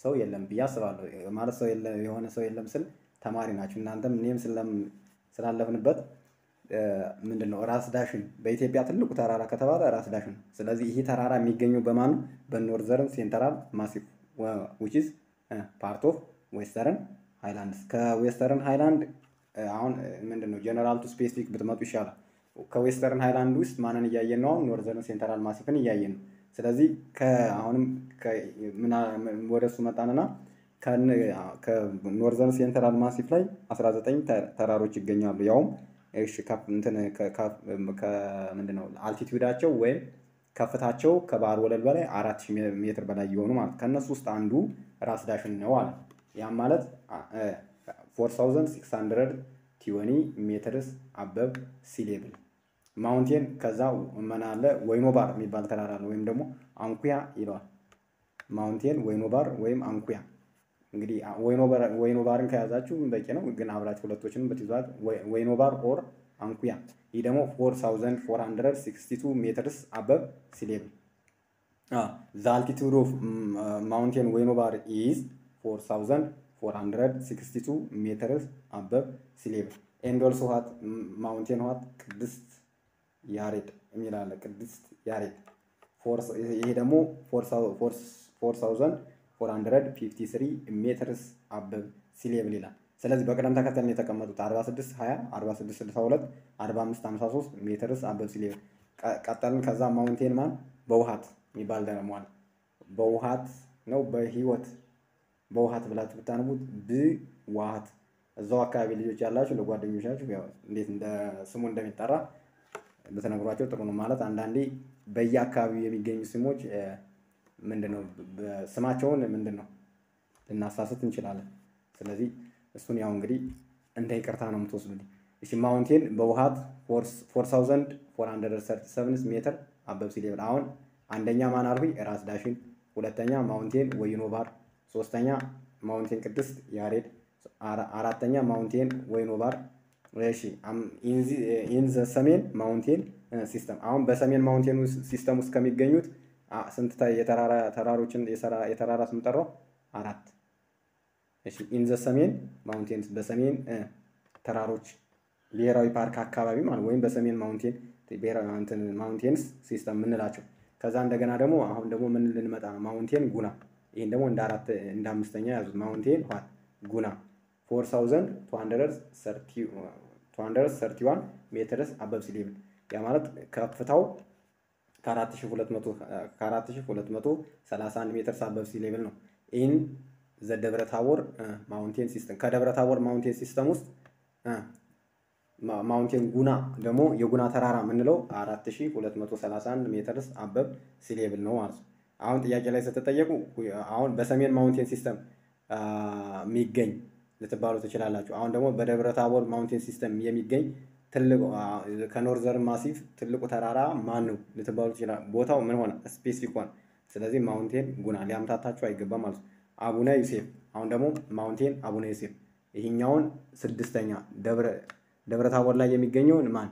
ሰው የለም በያስባለሁ ማለት ሰው የለም የሆነ ሰው የለም ስል ተማሪ ናችሁ እናንተም እኔም ስላለፍንበት ምንድነው ራስ ዳሽን በኢትዮጵያ ትልቁ ተራራ ከተባለ ራስ ዳሽን ስለዚህ ይሄ ተራራ የሚገኘው በማን በኖርዘርን ሴንትራል ማሲፍ which is part of western highlands ከwestern highland አሁን ምንድነው ጀነራል ቱ ስፔሲፊክ ብትመጡ ይሻላል ከwestern highland ውስጥ ማንን ያያየን ነው ኖርዘርን ሴንትራል ማሲፍን ያያየን ስለዚህ ከአሁንም ከምን ወደሱ መጣናና ከኖርዘርን ሴንትራል ማሲፍ ላይ 19 ተራሮች ይገኛሉ ያውም እሺ ከምንድነው አልቲቲዩዳቸው ወይ ከፍታቸው ከባህር ወለል በላይ 4000 ሜትር በላይ ይሆኑ ማለት ከነሱ ውስጥ አንዱ ራስ ዳሽን ነው አለ ያ ማለት 4620 meters above sea level ማውንቴን ከዛው መናለ ወይኖባር የሚባል ተራራ ነው ወይም ደግሞ አንኩያ ይሏል ማውንቴን ወይኖባር ወይም አንኩያ እንግዲህ ወይኖባርን ከያዛችሁ በቂ ነው ግን አብራችሁ ሁለቶችንም በትይዟት ወይኖባር ኦር አንኩያ ይሄ ደግሞ 4462 meters above sea level the altitude of mountain ወይኖባር is 4462 meters above sea level and also what mountain what ቅድስት ያሬድ የሚላለ ቅድስት ያሬድ ፎርስ ይሄ ደግሞ 4453 meters above sea level ይላል ስለዚህ በቀደም ተከተል ነው የተቀመጡት 46 20 46 62 45 53 meters above sea level ቀጣልን ከዛ mountain ማን በውሃት የሚባል ደግሞ አለ በውሃት ነው በህይወት በውሃት ብላችሁ ብታነቡት በውሃት እዛው አካባቢ ልጆች ያላችሁ ለጓደኞቻችሁ ያው እንዴት እንደ ስሙ እንደሚጠራ በተነግሯቸው ጥሩ ነው ማለት አንዳንዴ በየአካባቢው የሚገኙ ስሞች ምንድነው ስማቸውን ምንድነው ልናሳስት እንችላለን ስለዚህ እሱን ያው እንግዲህ እንዳይቀርታ ነው የምትወስዱልኝ እሺ ማውንቴን በውሃት 4437 ሜትር አበብ ሲሌብል አሁን አንደኛ ማናርቢ ራስ ዳሽን ሁለተኛ ማውንቴን ወይኖ ባር ሶስተኛ ማውንቴን ቅድስት ያሬድ አራተኛ ማውንቴን ወይኖ ባር እሺ ኢንዚ ሰሜን ማውንቴን ሲስተም አሁን በሰሜን ማውንቴን ሲስተም ውስጥ ከሚገኙት ስንት ተራራ ተራሮችን የተራራ ስም ተጠራው አራት እሺ ኢንዚ ሰሜን ማውንቴንስ በሰሜን ተራሮች ብሔራዊ ፓርክ አካባቢ ማለት ወይም በሰሜን ማውንቴን ብሔራዊ ማውንቴንስ ሲስተም እንላቸው ከዛ እንደገና ደግሞ አሁን ደግሞ ምን ልንመጣ ማውንቴን ጉና ይሄን ደግሞ እንደ አራት እንደ አምስተኛ ያዙት ማውንቴን ኋት ጉና 4231 ሜትርስ አበብ ሲል ያ ማለት ከፍታው 4231 ሜትርስ አበብ ሲል ነው ኢን ዘ ደብረ ታቦር ማውንቴን ሲስተም ከደብረ ታቦር ማውንቴን ሲስተም ውስጥ ማውንቴን ጉና ደሞ የጉና ተራራ ምንለው 4231 ሜትርስ አበብ ሲሌብል ነው ማለት ነው አሁን ጥያቄ ላይ ተጠየቁ አሁን በሰሜን ማውንቴን ሲስተም የሚገኝ ለተባሉ ተችላላችሁ አሁን ደሞ በደብረ ታቦር ማውንቴን ሲስተም የሚገኝ ትልቁ ከኖርዘርን ማሲፍ ትልቁ ተራራ ማን ነው ለተባሉ ተችላላችሁ ቦታው ምን ሆነ ስፔሲፊክ ሆነ ስለዚህ ማውንቴን ጉና ሊያምታታችሁ አይገባ ማለት ነው አቡነ ዮሴፍ አሁን ደሞ ማውንቴን አቡነ ዮሴፍ ይሄኛውን ስድስተኛ ደብረ ታቦር ላይ የሚገኘውን ማን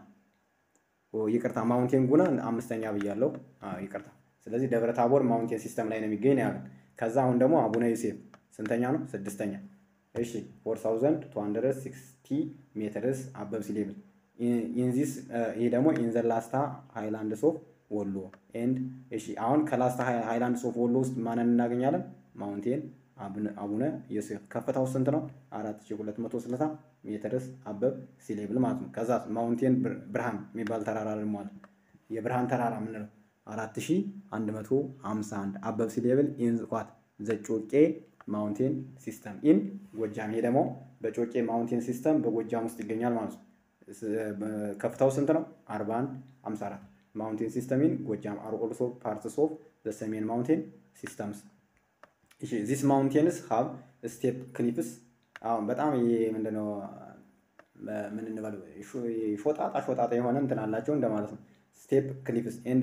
ይቅርታ ማውንቴን ጉና አምስተኛ ብያለው ይቅርታ ስለዚህ ደብረ ታቦር ማውንቴን ሲስተም ላይ ነው የሚገኘው ያለው ከዛ አሁን ደግሞ አቡነ ዮሴፍ ስንተኛ ነው ስድስተኛ እሺ 4260 ሜትርስ አበብ ሲሌብል ኢንዚስ ይሄ ደግሞ ኢንዘ ላስታ ሃይላንድስ ኦፍ ወሎ ኤንድ እሺ አሁን ከላስታ ሃይላንድስ ኦፍ ወሎ ውስጥ ማን እናገኛለን ማውንቴን አቡነ ዮሴፍ ከፍታው ስንት ነው 4260 ሜትርስ አበብ ሲሌብል ማለት ነው ከዛ ማውንቴን ብርሃን የሚባል ተራራ አለ ማለት የብርሃን ተራራ ምን ነው 4151 አበብ ሲሌብል ኢን ኳት ዘጮቄ ማውንቴን ሲስተም ኢን ጎጃም ይሄ ደግሞ በጮቄ ማውንቴን ሲስተም በጎጃም ውስጥ ይገኛል ማለት ነው ከፍታው ስንት ነው 4154 ማውንቴን ሲስተም ኢን ጎጃም አር ኦልሶ ፓርትስ ኦፍ ዘ ሰሜን ማውንቴን ሲስተምስ እሺ ዚስ ማውንቴንስ ሃቭ ስቴፕ ክሊፕስ አሁን በጣም ይሄ ምንድነው ምን እንበለው ሾጣጣ የሆነ እንትን አላችሁ እንደማለት ነው step cliffs and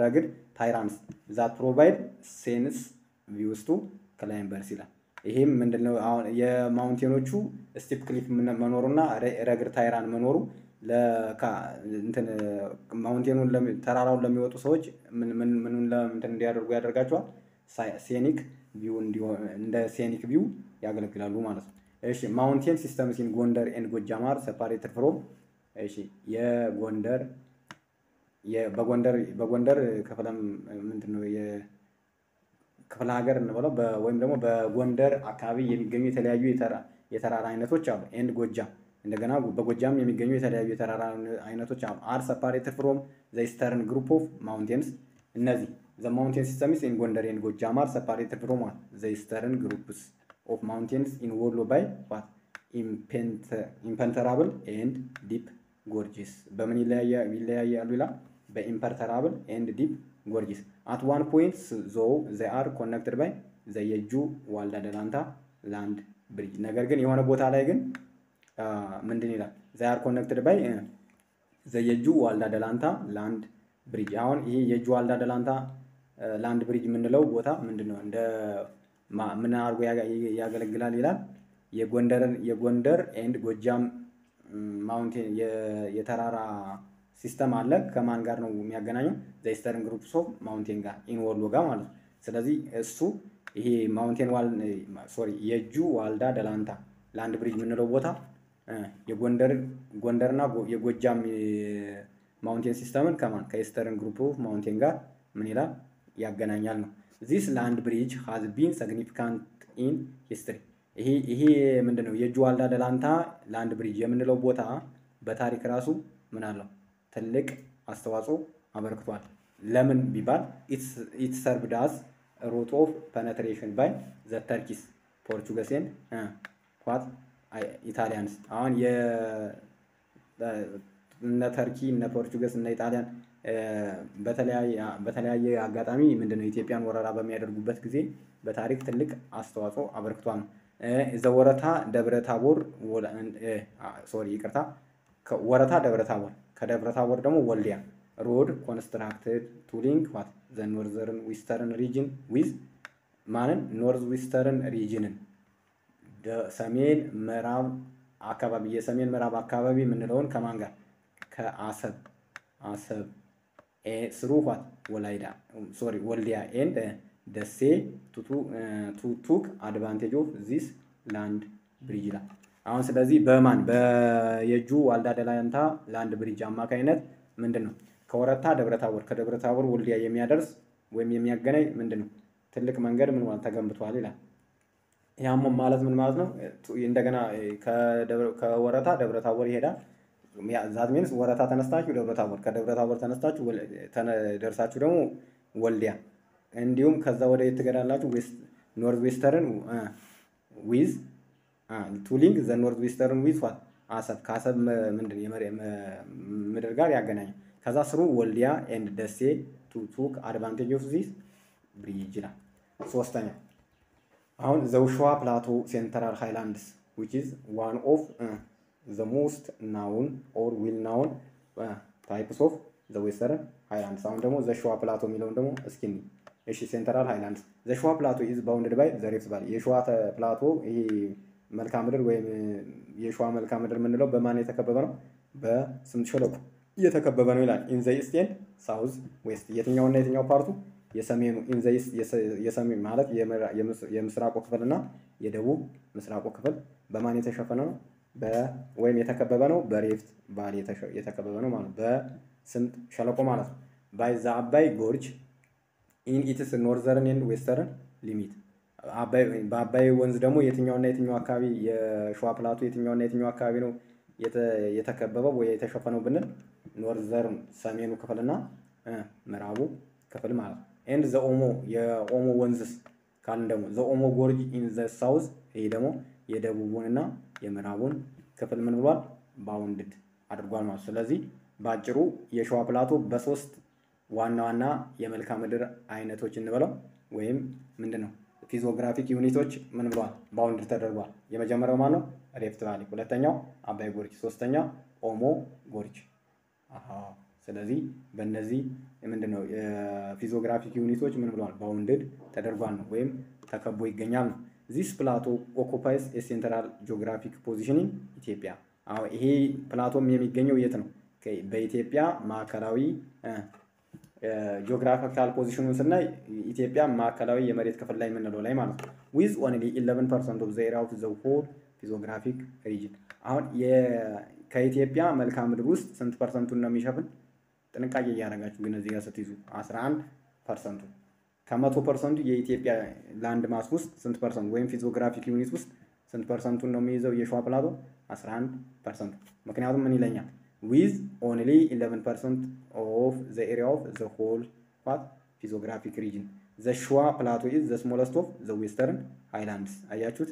rugged terrains that provide scenic views to climbers ይላል ይሄም ምንድነው አሁን የማውንቴኖቹ ስቲፕ ክሊፍ መኖሩና ረግር ታይራን መኖሩ ለካ እንትን ማውንቴኑን ተራራውን ለሚወጡ ሰዎች ምንን ለምን እንዲያደርጉ ያደርጋቸዋል scenic view እንደ scenic view ያገለግላሉ ማለት ነው እሺ ማውንቴን ሲስተምስ ኢን ጎንደር ኤንድ ጎጃም አር separated from እሺ የጎንደር በጎንደር ከፈለም ምንድነው የከፈለ ሀገር እንበለው ወይም ደግሞ በጎንደር አካባቢ የሚገኙ የተለያዩ የተራራ አይነቶች አሉ ኤንድ ጎጃም እንደገና በጎጃም የሚገኙ የተለያዩ የተራራ አይነቶች አሉ አር separated from the eastern group of mountains እነዚህ the mountain systems in ጎንደር and ጎጃም are separated from the eastern groups of mountains in Wollo by what impenetrable and deep gorges በምን ይለያያሉ ይላል በኢምፐርተራብል ኤንድ ዲፕ ጎርጂስ አት ዋን ፖይንት ዘው ዘ አር ኮኔክትድ ባይ ዘ የጁ ዋልዳ ደላንታ ላንድ ብሪጅ ነገር ግን የሆነ ቦታ ላይ ግን ምንድን ይላል ዘ አር ኮኔክትድ ባይ ዘ የጁ ዋልዳ ደላንታ ላንድ ብሪጅ አሁን ይሄ የጁ ዋልዳ ደላንታ ላንድ ብሪጅ ምንለው ቦታ ምንድነው እንደ ምን አርጎ ያገለግላል ይላል የጎንደር ኤንድ ጎጃም ማውንቴን የተራራ ሲስተም አለ ከማን ጋር ነው የሚያገናኘው ዘስተርን ግሩፕስ ኦፍ ማውንቴን ጋር ኢን ወሎ ጋር ማለት ነው ስለዚህ እሱ ይሄ ማውንቴን ዋል ሶሪ የጁ ዋልዳ ደላንታ ላንድ ብሪጅ ምን ነው ቦታ የጎንደርና የጎጃም ማውንቴን ሲስተምን ከማን ከስተርን ግሩፕ ኦፍ ማውንቴን ጋር ምን ይላል ያገናኛል ነው this land bridge has been significant in history ይሄ ምንድነው የጁ ዋልዳ ደላንታ ላንድ ብሪጅ የምንለው ቦታ በታሪክ ራሱ ምን አለው ትልቅ አስተዋጽኦ አበርክቷል ለምን ቢባል it served as route of penetration by the Turkish, Portuguese and what Italians. On the Turkey, the Portuguese and the Italian. بتلاقي عجاتامي من دون إثيوبيان ورا رابع ميادر جوبات كذي بتعرف تلك أستوافو عبركتوان زورتها دبرتها ور ولا سوري كرتها كورتها دبرتها ور كدبرتها ور دمو وليا road constructed to link what the northern western region with man northwestern region the سمين مراب عكابي يسمين مراب عكابي من لون كمانجا كعسب عسب through what Walida, sorry, Waldia and the say to took advantage of this land bridge. Aun selezi Berman Yeju Walda Delanta land bridge Amakainet Mendeno. Korata de Bretawer, Cadabra Tower, Waldia Yemiaders, Wemia Gane Mendeno. Telek Mangerman Waltagam Tualila. Yamo Malasman Masno to Indagana Kawarata de Bretawer Heda. That means what a Tana statue of the tower, Cadabra Tower Tana statue will Tana der Saturno, Waldia. And Yum Kazawade together with Northwestern with to link the Northwestern with what? Asad Kasab Medelgaria Ganai. Kazasru, Waldia, and the sea to took advantage of this bridge. Sostana. On the Ushua Plateau Central Highlands, which is one of the most known or well-known types of the Western Highlands. Sound the Shua Plateau Milondamo skinny. Ishi Central Highlands. The Shua Plateau is bounded by the Rift Valley. Yeshua Plateau, he Malcameter, Yeshua Malcameter Mandelo, Bamani Takabano, Ba Suncholo. Yetakabanula in the east end, south, west. Yetting on letting your part. Yesamim in the east, Yesamim Malat, Yemsrako Kavalana, Yedawu, Misrako Kaval, Bamani Tashapano. با ويم يتكببنو بريفت بالي يتكببنو معناته با سنت شلقو معناته باي زعباي gorge in its northern and western limit عباي ونز دمو يتنيون يتنيو اكابي يشوا بلاطو يتنيون يتنيو اكابي نو يتكببو وي يتشفنو بنن northern سامينو كفلنا مرابو كفل معناته and the omo ya omo ونزس كان دمو the omo gorge in the south هي دمو يدبوبوننا የመራቡን ክፍል ምን ብሏል ባውንድድ አድርጓል ማለት ስለዚህ ባጭሩ የሸዋ ፕላቶ በሶስት ዋና ዋና የመልካ ምድር አይነቶች እንበለው ወይም ምንድነው ፊዚዮግራፊክ ዩኒቶች ምን ብሏል ባውንድድ ተደርጓል የመጀመሪያው ማን ነው ሬፍት ቫሊ ሁለተኛው አባይ ጎርጅ ሶስተኛው ኦሞ ጎርጅ ስለዚህ በእነዚህ ምንድነው የፊዚዮግራፊክ ዩኒቶች ምን ብሏል ባውንድድ ተደርጓል ወይም ተከቦ ይገኛል This plateau occupies a central geographic position in Ethiopia. This plateau is in Ethiopia, Makalawi, geographical position in Ethiopia, Makalawi, Yemerit, with only 11% of the area of the whole geographic region. Ethiopia, Malcolm Rust, 100% to Namishapan, Tanakaya Yaragach, Gunazia Satizu, Asran, percent. Kamato percent Ethiopia land mass boost, cent percent when physiographic unit boost, cent percent to nomizo Yeshua Palado, as rand percent. Macanatum Manilena with only 11% of the area of the whole what physiographic region. The Shua Plateau is the smallest of the Western Highlands. Ayachut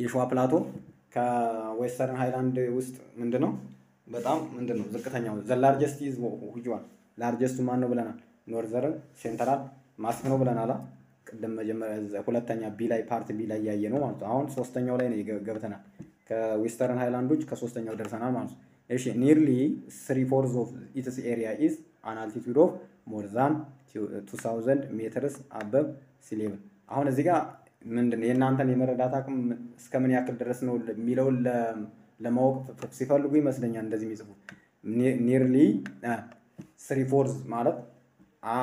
Yeshua Plateau, Ka Western Highland West Mendeno, but Mendeno, the Catania. The largest is Hujuan, largest to Manoblana, northern, central. ማስመው ብለናል ቀደም መጀመሪያ ሁለተኛ ቢ ላይ ፓርት ቢ ላይ ያየ ነው ማለት አሁን ሶስተኛው ላይ ነው ገብተናል ከዌስተርን ሃይላንዶች ከሶስተኛው ደርሰናል ማለት እሺ ኒርሊ 3/4 of its area is an altitude of more than 2000 meters above sea level አሁን እዚህ ጋር ምንድነው የናንተን የመረዳት አቅም እስከምን ያክል ድረስ ነው የሚለው ለማወቅ ሲፈልጉ ይመስለኛል እንደዚህ የሚጽፉ ኒርሊ 3/4 ማለት አ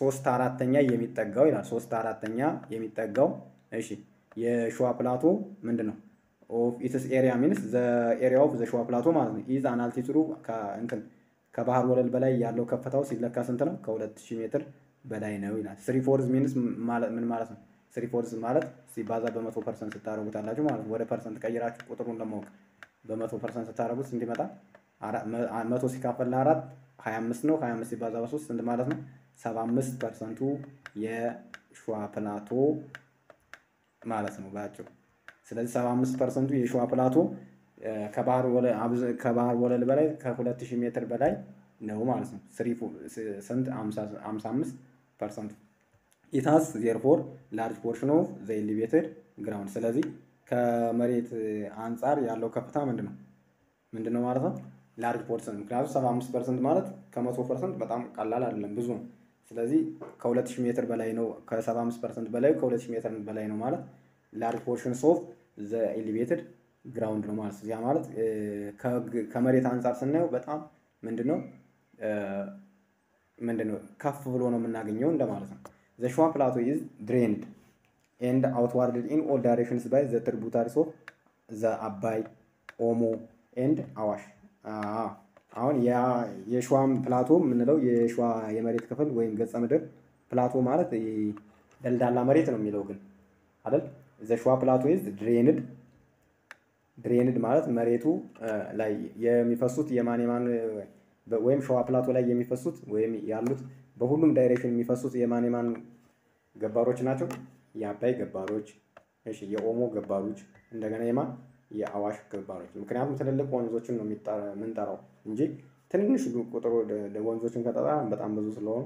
ሶስት አራተኛ የሚጠጋው ይላል ሶስት አራተኛ የሚጠጋው እሺ የሸዋ ፕላቶ ምንድነው ኦፍ ኢትስ ኤሪያ ሚንስ ዘ ኤሪያ ኦፍ ዘ ሸዋ ፕላቶ ማለት ነው ኢዝ አን አልቲቱድ ከእንትን ከባህር ወለል በላይ ያለው ከፍታው ሲለካ ስንት ነው ከ2000 ሜትር በላይ ነው ይላል 3/4 ሚንስ ማለት ምን ማለት ነው 3/4 ማለት ሲባዛ በ100% ስታረጉታላችሁ ማለት ወደ ፐርሰንት ቀይራችሁ ቁጥሩን ለማወቅ በ100% ስታረጉት እንዲመጣ 100 ሲካፈል ለ4 25 ነው 25 ሲባዛ በ3 እንደ ማለት ነው 75% شوا بلاتو مالتنا باجو. سلسلة 75% يشوا بلاتو كبار ولا عبز كبار ولا البلاي كقولة 900 بلاي نهو مالتنا سريفو سنت 55%. It has therefore large portion of the elevated ground. سلسلة كمريت أنصار يالله كفتام مندنا مالتنا large portion. كلاس 75% مالت كم 100% بتام كللا للمبزوم. سلازي كولات شميتر بلاينو كسبعة مس % بلايو كولات شميتر بلاينو مالت large portions of the elevated ground مالت زي مالت كمريت أنصار سنة بتام مندنا كف ولونه من ناقينيون ده مالتنا. The Shwa Plateau is drained and outwardly in all directions by the tributaries of the Abbay, Omo and Awash. አሁን ያ የሽዋ ፕላቶ ምንለው የሽዋ የመሬት ክፍል ወይም ገጽ ምድር ፕላቶ ማለት ደልዳላ መሬት ነው የሚለው ግን አይደል ዘሽዋ ፕላቶ is drained ማለት መሬቱ ላይ የሚፈሱት የማን ወይም ሽዋ ፕላቶ ላይ የሚፈሱት ወይም ያሉት በሁሉም ዳይሬክሽን የሚፈሱት የማን ገባሮች ናቸው የአባይ ገባሮች እሺ የኦሞ ገባሮች እንደገና የማን የአዋሽ ገባሮች ምክንያቱም ተለልቆ ወንዞችን ነው ምንጣራው እንጂ ትንንሽ ቁጥሩ ለወንዞችን ከተጣጣን በጣም ብዙ ስለሆነ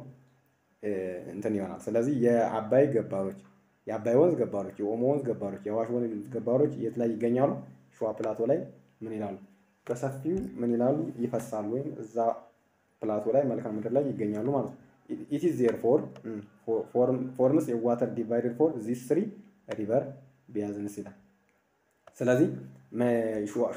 እንትን ይሆናል ስለዚህ የአባይ ገባሮች የአባይ ወንዝ ገባሮች የኦሞ ወንዝ ገባሮች የአዋሽ ወንዝ ገባሮች የት ላይ ይገኛሉ ሸዋ ፕላቶ ላይ ምን ይላሉ በሰፊው ምን ይላሉ ይፈሳሉ ወይም እዛ ፕላቶ ላይ መልካም ምድር ላይ ይገኛሉ ማለት it is therefore forms a water divided for these three river basins ይላል ስለዚህ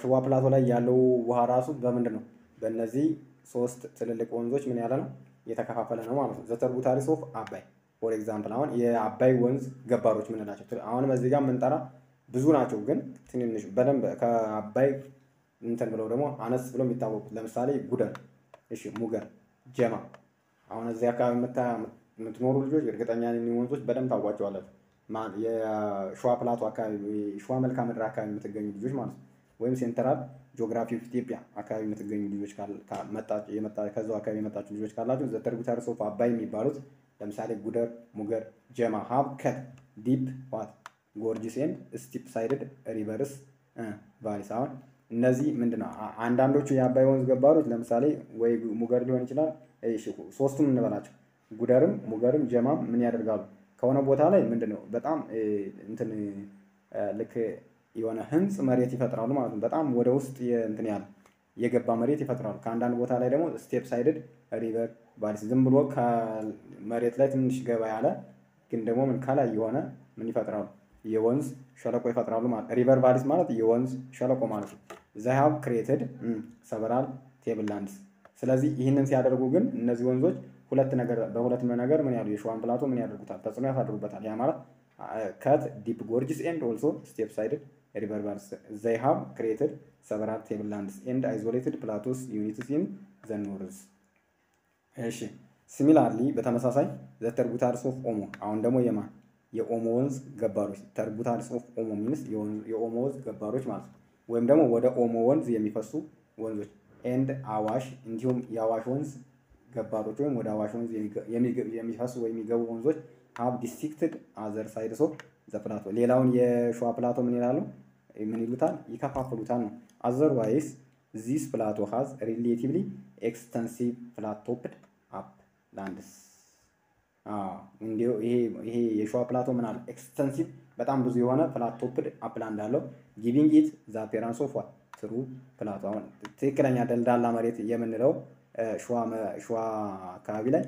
ሸዋ ፕላቶ ላይ ያለው ውሃ ራሱ በመንደነው በእነዚህ ሶስት ትልልቅ ወንዞች ምን ያለ ነው የተከፋፈለ ነው ማለት ነው ዘተርቡታሪስ ኦፍ አባይ for example አሁን የአባይ ወንዝ ገባሮች ምን ናቸው አሁን በዚህ ጋር መንጣራ ብዙ ናቸው ግን ትንንሽ በደም ከአባይ እንትን ብለው ደግሞ አነስ ብለው የሚታወቁ ለምሳሌ ጉደር እሺ ሙገር ጀማ አሁን እዚህ አካባቢ የምትኖሩ ልጆች እርግጠኛ ነኝ ወንዞች በደም ታውቋቸዋላችሁ ማን የሸዋ ፕላቶ አካባቢ ሸዋ መልካ ምድር አካባቢ የምትገኙ ልጆች ማለት ነው ወይም ሴንትራል ጂኦግራፊ ኢትዮጵያ አካባቢ የምትገኙ ልጆች ካመጣችሁ ከዛው አካባቢ የመጣችሁ ልጆች ካላችሁ ዘተርቡታሪስ ኦፍ አባይ የሚባሉት ለምሳሌ ጉደር ሙገር ጀማ ሀብከት ዲፕ ዋት ጎርጂስ ኤንድ ስቲፕ ሳይድድ ሪቨርስ ቫሊስ አሁን እነዚህ ምንድነው አንዳንዶቹ የአባይ ወንዝ ገባሮች ለምሳሌ ወይ ሙገር ሊሆን ይችላል እሺ ሶስቱም እንበላችሁ ጉደርም ሙገርም ጀማም ምን ያደርጋሉ ከሆነ ቦታ ላይ ምንድነው በጣም እንትን ለከ የሆነ ህንጽ መሬት ይፈጥራሉ ማለት ነው በጣም ወደ ውስጥ እንትን ያለ የገባ መሬት ይፈጥራሉ ካንዳን ቦታ ላይ ደግሞ ስቴፕ ሳይድድ ሪቨር ቫሊስ ዝም ብሎ ከመሬት ላይ ትንሽ ገባ ያለ ግን ደግሞ ምን ካላ የሆነ ምን ይፈጥራሉ የወንዝ ሸለቆ ይፈጥራሉ ማለት ሪቨር ቫሊስ ማለት የወንዝ ሸለቆ ማለት ነው they have created several table lands ስለዚህ ይሄንን ሲያደርጉ ግን እነዚህ ወንዞች ሁለት ነገር በሁለት ነገር ምን ያለው የሸዋን ፕላቶ ምን ያደርጉታል ተጽዕኖ ያሳድሩበታል ያ ማለት cut deep gorges and also step sided river valleys they have created several tablelands and isolated plateaus units in the north እሺ similarly በተመሳሳይ the tributaries of omo አሁን ደግሞ የማ የኦሞ ወንዝ ገባሮች tributaries of omo means የኦሞ ወንዝ ገባሮች ማለት ወይም ደግሞ ወደ ኦሞ ወንዝ የሚፈሱ ወንዞች and awash እንዲሁም የአዋሽ ወንዝ ገባሮች ወይም ወደ አዋሽ ወንዝ የሚፈሱ ወይም የሚገቡ ወንዞች have districted other sides of the plateau ሌላውን የሸዋ ፕላቶ ምን ይላሉ ምን ይሉታል ይከፋፈሉታል ነው otherwise this plateau has relatively extensive flat-topped uplands እንዲሁ ይሄ የሸዋ ፕላቶ ምን አለ extensive በጣም ብዙ የሆነ flat-topped upland አለው giving it the appearance of what true plateau ትክክለኛ ደልዳላ መሬት የምንለው ሸዋ አካባቢ ላይ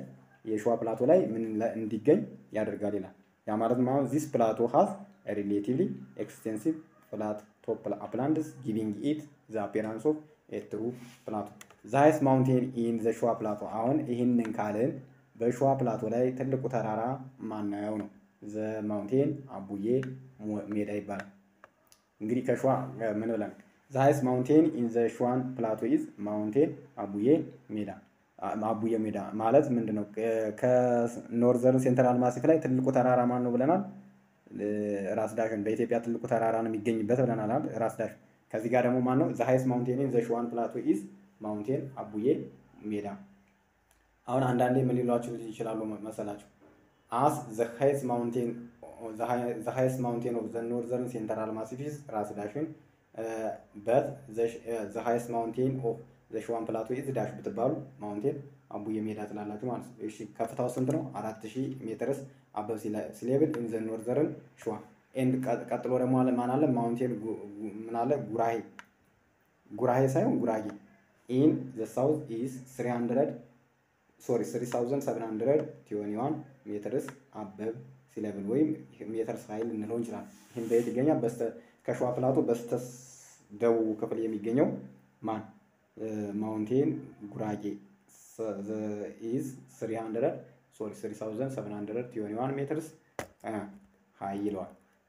የሸዋ ፕላቶ ላይ ምን እንዲገኝ ያደርጋል ይላል ያ ማለት ማለት this plateau has a relatively extensive flat-topped uplands giving it the appearance of a true plateau the highest mountain in the Shwa Plateau አሁን ይሄንን ካልን በሸዋ ፕላቶ ላይ ትልቁ ተራራ ማናየው ነው the mountain አቡዬ ሜዳ ይባላል እንግዲህ ከሸዋ ምን ብለን the highest mountain in the Shwa Plateau is mountain አቡዬ ሜዳ አቡዬ ሜዳ ማለት ምንድነው ከኖርዘርን ሴንትራል ማሲፍ ላይ ትልቁ ተራራ ማን ነው ብለናል ራስ ዳሽን በኢትዮጵያ ትልቁ ተራራ ነው የሚገኝበት ብለናል አይደል ራስ ዳሽን ከዚህ ጋር ደግሞ ማን ነው the highest mountain in the Shwan Plateau is mountain አቡዬ ሜዳ አሁን አንዳንዴ ምን ሊሏችሁ ይችላል መሰላችሁ as the highest mountain of the northern central massif is Ras Daschin, but the highest mountain of the Shwan plateau is Dash Butterball mountain. Abu Yemira Lalatuans, she cut 1,000 meters above sea level in the northern Shwan, and Katlora Manala mountain Manala Gurahi. Gurahi Sayon Guragi. In the south is 3,721 meters above sea level. Way meters high in the Longiran. In the Genya, Basta Kashwa Plato, Bastas Dow Capaliemi Genio, Man, mountain Guragi. The is 3,721 meters high.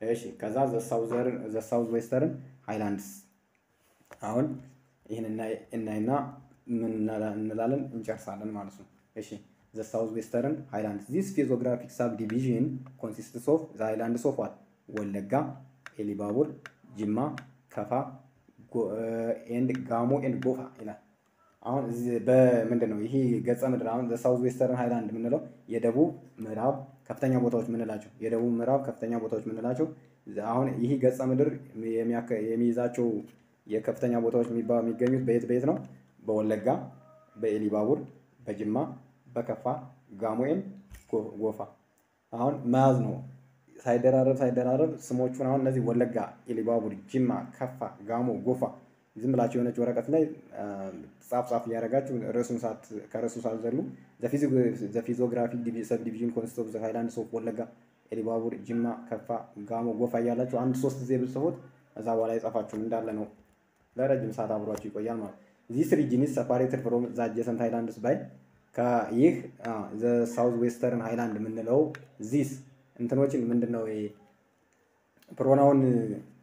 Kaza the southwestern highlands. Aun in the southwestern highlands. This physiographic subdivision consists of the highlands of what? Walaga, Elibabur, Jimma, Kafa, and Gamo and Gofa. He gets around the southwestern highland. Yedabu, Merab, Captain Botos Menelacho. Yedabu, Merab, Captain Botos Menelacho. He gets under Mizacho, Ye Captain Botos Miba Miganus, Bait Bedro, Bolega, Bailibabur, Bajima, Bakafa, Gamuin, Gofa. Mazno, Sider Arab, Smochuan as the Wallaga, Elibabur, Jimma, Kafa, Gamu, Gofa. زملاچونه چورقت ላይ ጻፍ ጻፍ ያረጋችሁ ከረሱ ሳልዘሉ ዘ ፊዚዮግራፊክ ዲቪዥን ኮንሲስት ኦፍ ዘ ሃይላንድስ ኦፍ ወለጋ ኤሊባቡር ጅማ ከፋ ጋሞ ጎፋ ያላችሁ አንድ 3 ጊዜ ብትጽፉት እዛ በኋላ ይጻፋችሁ እንዳለ ነው ለረጅም ሰዓት አብሯችሁ ይቆያል ማለት ዚስ ሪጂን ኢዝ ሰፓሬትድ ፍሮም ዘ አጀሰንት ሃይላንድስ ባይ ከይህ ዘ ሳውዝ ዌስተርን ሃይላንድ ምንለው ዚስ እንትኖችን ምንድነው ይሄ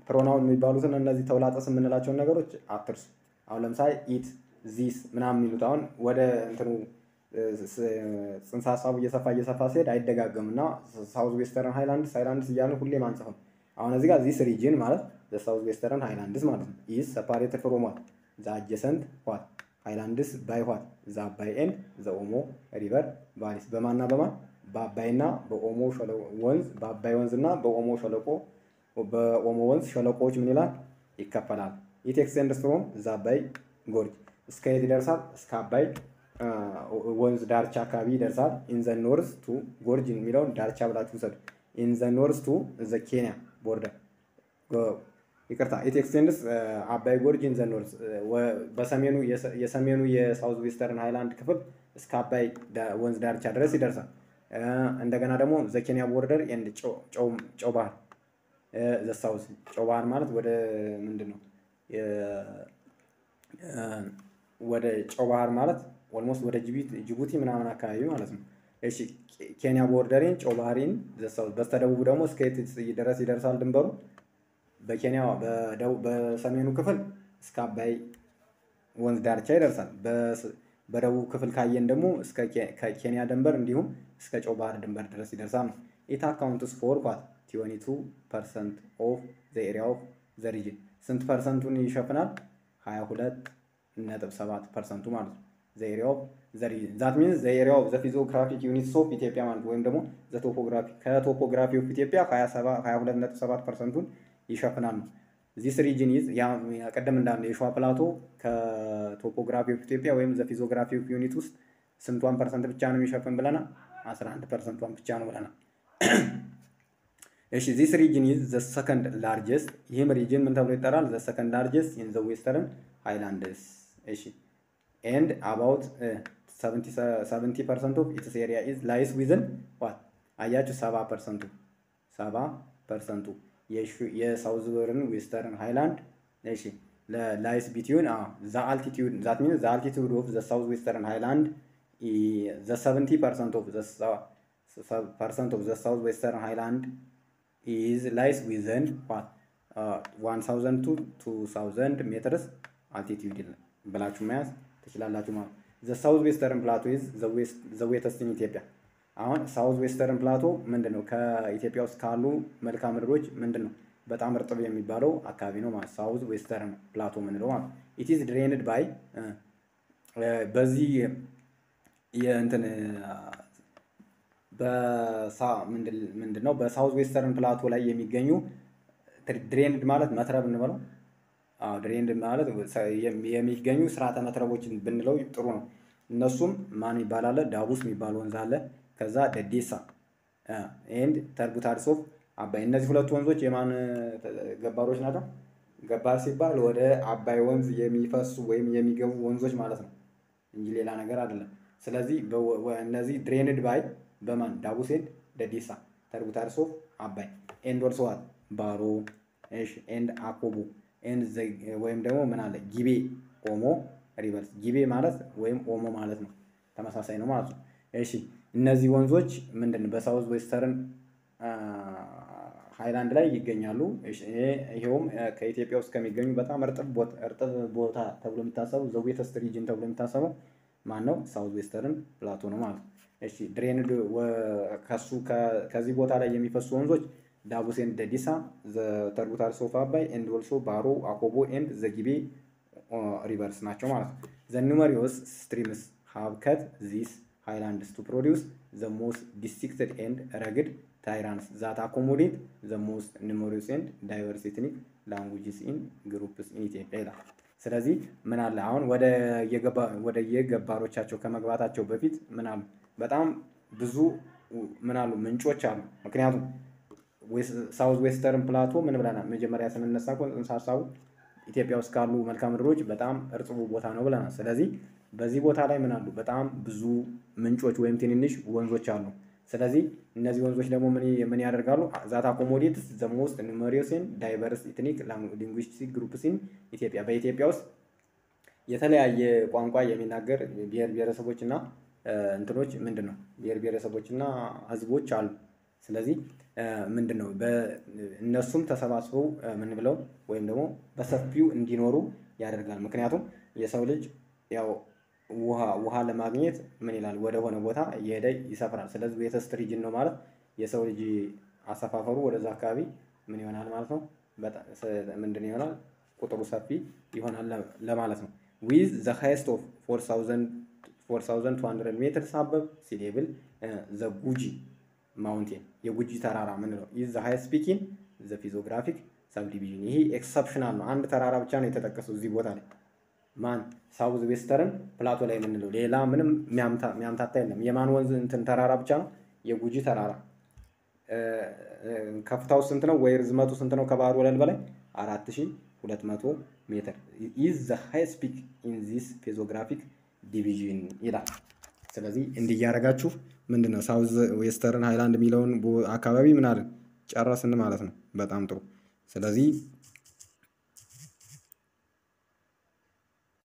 ፕሮናውን የሚባሉትን እነዚህ ተውላጣስ ምንላቸው ነገሮች አትርሱ አሁን ለምሳሌ ኢት ዚስ ምናምን ይሉት አሁን ወደ እንትኑ ጽንሰ ሐሳቡ እየሰፋ ሲሄድ አይደጋገምና ሳውዝ ዌስተርን ሃይላንድስ ይያሉ ሁሌ ማንጽፈው አሁን እዚህ ጋር ዚስ ሪጂን ማለት ዘ ሳውዝ ዌስተርን ሃይላንድስ ማለት ነው ኢዝ ሰፓሬትድ ፍሮም ዘ አጀሰንት ዋት ሃይላንድስ ባይ ዋት ዘ አባይ ኤንድ ዘ ኦሞ ሪቨር ቫሊስ በማና በማን በአባይና በኦሞ ሸለቆ ወንዝ በአባይ ወንዝና በኦሞ ሸለቆ በኦሞ ወንዝ ሸለቆዎች ምን ይላል ይከፈላል it extends from the Bay Gorge እስከ የት ይደርሳል እስከ አባይ ወንዝ ዳርቻ አካባቢ ይደርሳል in the north to Gorge የሚለውን ዳርቻ ብላችሁ ሰዱ in the north to the Kenya border ይከታ it extends አባይ ጎርጅ in the north በሰሜኑ የሳውዝ ዌስተርን ሃይላንድ ክፍል እስከ አባይ ወንዝ ዳርቻ ድረስ ይደርሳል እንደገና ደግሞ the Kenya border and ጨው ባህር the south ጨዋር ማለት ወደ ምንድነው ወደ ጨዋር ማለት almost ወደ ጅቡቲ ምናምን አካባቢ ማለት ነው እሺ ኬንያ ቦርደሪን ጨዋሪን the south በስተደቡብ ደግሞ እስከ ይደርሳል ድንበሩ በኬንያ በሰሜኑ ክፍል እስከ አባይ ወንዝ ዳርቻ ይደርሳል በደቡብ ክፍል ካየን ደግሞ እስከ ኬንያ ድንበር እንዲሁም እስከ ጨዋር ድንበር ድረስ ይደርሳል it accounts for what 22% of the area of the region. Sent percentun yishafnal 22.7% ማለት the area of the region. That means the area of the physiographic units of Ethiopia ማለት ወይም ደግሞ the topography ከቶፖግራፊ ኦፍ ኢትዮጵያ 22.7%ን ይሽፍናል ነው. This region is ያ ቀደም እንዳለ የሸዋ ፕላቶ ከቶፖግራፊ ኦፍ ኢትዮጵያ ወይም the physiographic units ውስጥ ስንት 1% ብቻ ነው የሚሸፍን ብለና 11%ን ብቻ ነው ብለና This region is the second largest. This region is the second largest in the Western Highlands. And about 70% of its area is lies within what? Ayachu 7%. 7%. Yes, Southern Western Highland. Lies between the altitude. That means the altitude of the Southwestern Highland is the 70% of the Southwestern Highland. Is lies within what 1,000 to 2,000 meters altitude. The southwestern plateau is the wettest in Ethiopia. On southwestern plateau, Mendeno ka Ethiopia's Kalu, Melkamer Roach, Mendeno, but Amratoviami Baro, Akavinoma, southwestern plateau Mendeno. It is drained by Bazi بسا من دل من دنو بساوس ويسترن بلات ولا يمي جنيو دريند مالت متراب نبلو دريند مالت يمي جنيو سرعة مترابوش بنلو يطرون نصوم ماني بالله دابوس مي بالون زاله كذا تديسا عند تربو تارسوف عباي الناس فلات ونزوج يمان جباروش ناتو جبار سيبال وده عباي ونز يمي فاس ويم يمي جو ونزوج مالتهم إنجيل لانا جراد لنا سلازي والنازي دريند باي بمان دابوسين تديسا تربو تارسوف عباي عند ورسوات بارو إيش عند أكوبو عند زي ويم دمو مناله جيبي أمو ሪቨርስ ጊቤ ማለት ወይም ኦሞ ማለት ነው ተመሳሳይ ነው ማለት ነው እሺ እነዚህ ወንዞች ምንድነው በሳውዝ ዌስተርን ሃይላንድ ላይ ይገኛሉ እሺ ይሄውም ከኢትዮጵያ ውስጥ ከሚገኙ በጣም እርጥብ ቦታ ተብሎ የሚታሰበው ዘ ዌተስት ሪጅን ተብሎ የሚታሰበው ማን ነው ሳውዝ ዌስተርን ፕላቶ ነው ማለት እሺ ድሬንድ ከሱ ከዚህ ቦታ ላይ የሚፈሱ ወንዞች ዳቡሴን ደዲሳ ዘ ተርቡታር ሶፋ ባይ ኤንድ ኦልሶ ባሮ አኮቦ ኤንድ ዘ ጊቤ reverse natural. The numerous streams have cut these highlands to produce the most districted and rugged tyrants that accommodate the most numerous and diverse ethnic languages in groups in Ethiopia. So that's it. Manalaon, what a yegabarochacho kamagatacho befit, manal, but I'm buzu manalu menchocham, macanatum with southwestern plateau, manabana, major marias and Nasako and Sasau. ኢትዮጵያ ውስጥ ካሉ መልካም ድሮች በጣም እርጥቡ ቦታ ነው ብለናል ስለዚህ በዚህ ቦታ ላይ ምን አሉ በጣም ብዙ ምንጮች ወይም ትንንሽ ወንዞች አሉ ስለዚህ እነዚህ ወንዞች ደግሞ ምን ያደርጋሉ ዛታ አኮሞዴትስ ዘ ሞስት ኒውመሪየስ ኤንድ ዳይቨርስ ኢትኒክ ሊንጉዊስቲክ ግሩፕስ ኢን ኢትዮጵያ በኢትዮጵያ ውስጥ የተለያየ ቋንቋ የሚናገር ብሔረሰቦችና እንትኖች ምንድነው ብሔረሰቦችና ህዝቦች አሉ ስለዚህ ምንድነው በእነሱም ተሰባስበው ምን ብለው ወይም ደግሞ በሰፊው እንዲኖሩ ያደርጋል ምክንያቱም የሰው ልጅ ያው ውሃ ለማግኘት ምን ይላል ወደ ሆነ ቦታ ይሄደ ይሰፍራል ስለዚህ ቤተስት ሪጅን ነው ማለት የሰው ልጅ አሰፋፈሩ ወደዛ አካባቢ ምን ይሆናል ማለት ነው በጣም ምንድነው ይሆናል ቁጥሩ ሰፊ ይሆናል ለማለት ነው with the highest of 4200 meters above sea level the Guji mountain የጉጂ ተራራ ምን ነው is the highest peak in the physiographic subdivision ይሄ exceptional ነው አንድ ተራራ ብቻ ነው የተጠቀሰው እዚህ ቦታ ላይ ማን ሳውዝ ዌስተርን ፕላቶ ላይ ምን ነው ሌላ ምንም የሚያምታታ የለም የማን ወንዝ እንትን ተራራ ብቻ ነው የጉጂ ተራራ ከፍታው ስንት ነው ወይ ርዝመቱ ስንት ነው ከባህሩ ወለል በላይ 4200 ሜትር is the highest peak in this physiographic division ይላል ስለዚህ እንዲያረጋችሁ ምንድነው ሳውዝ ዌስተርን ሃይላንድ ሚለውን አካባቢ ምን አለ ጫራስን ማለት ነው በጣም ጥሩ ስለዚህ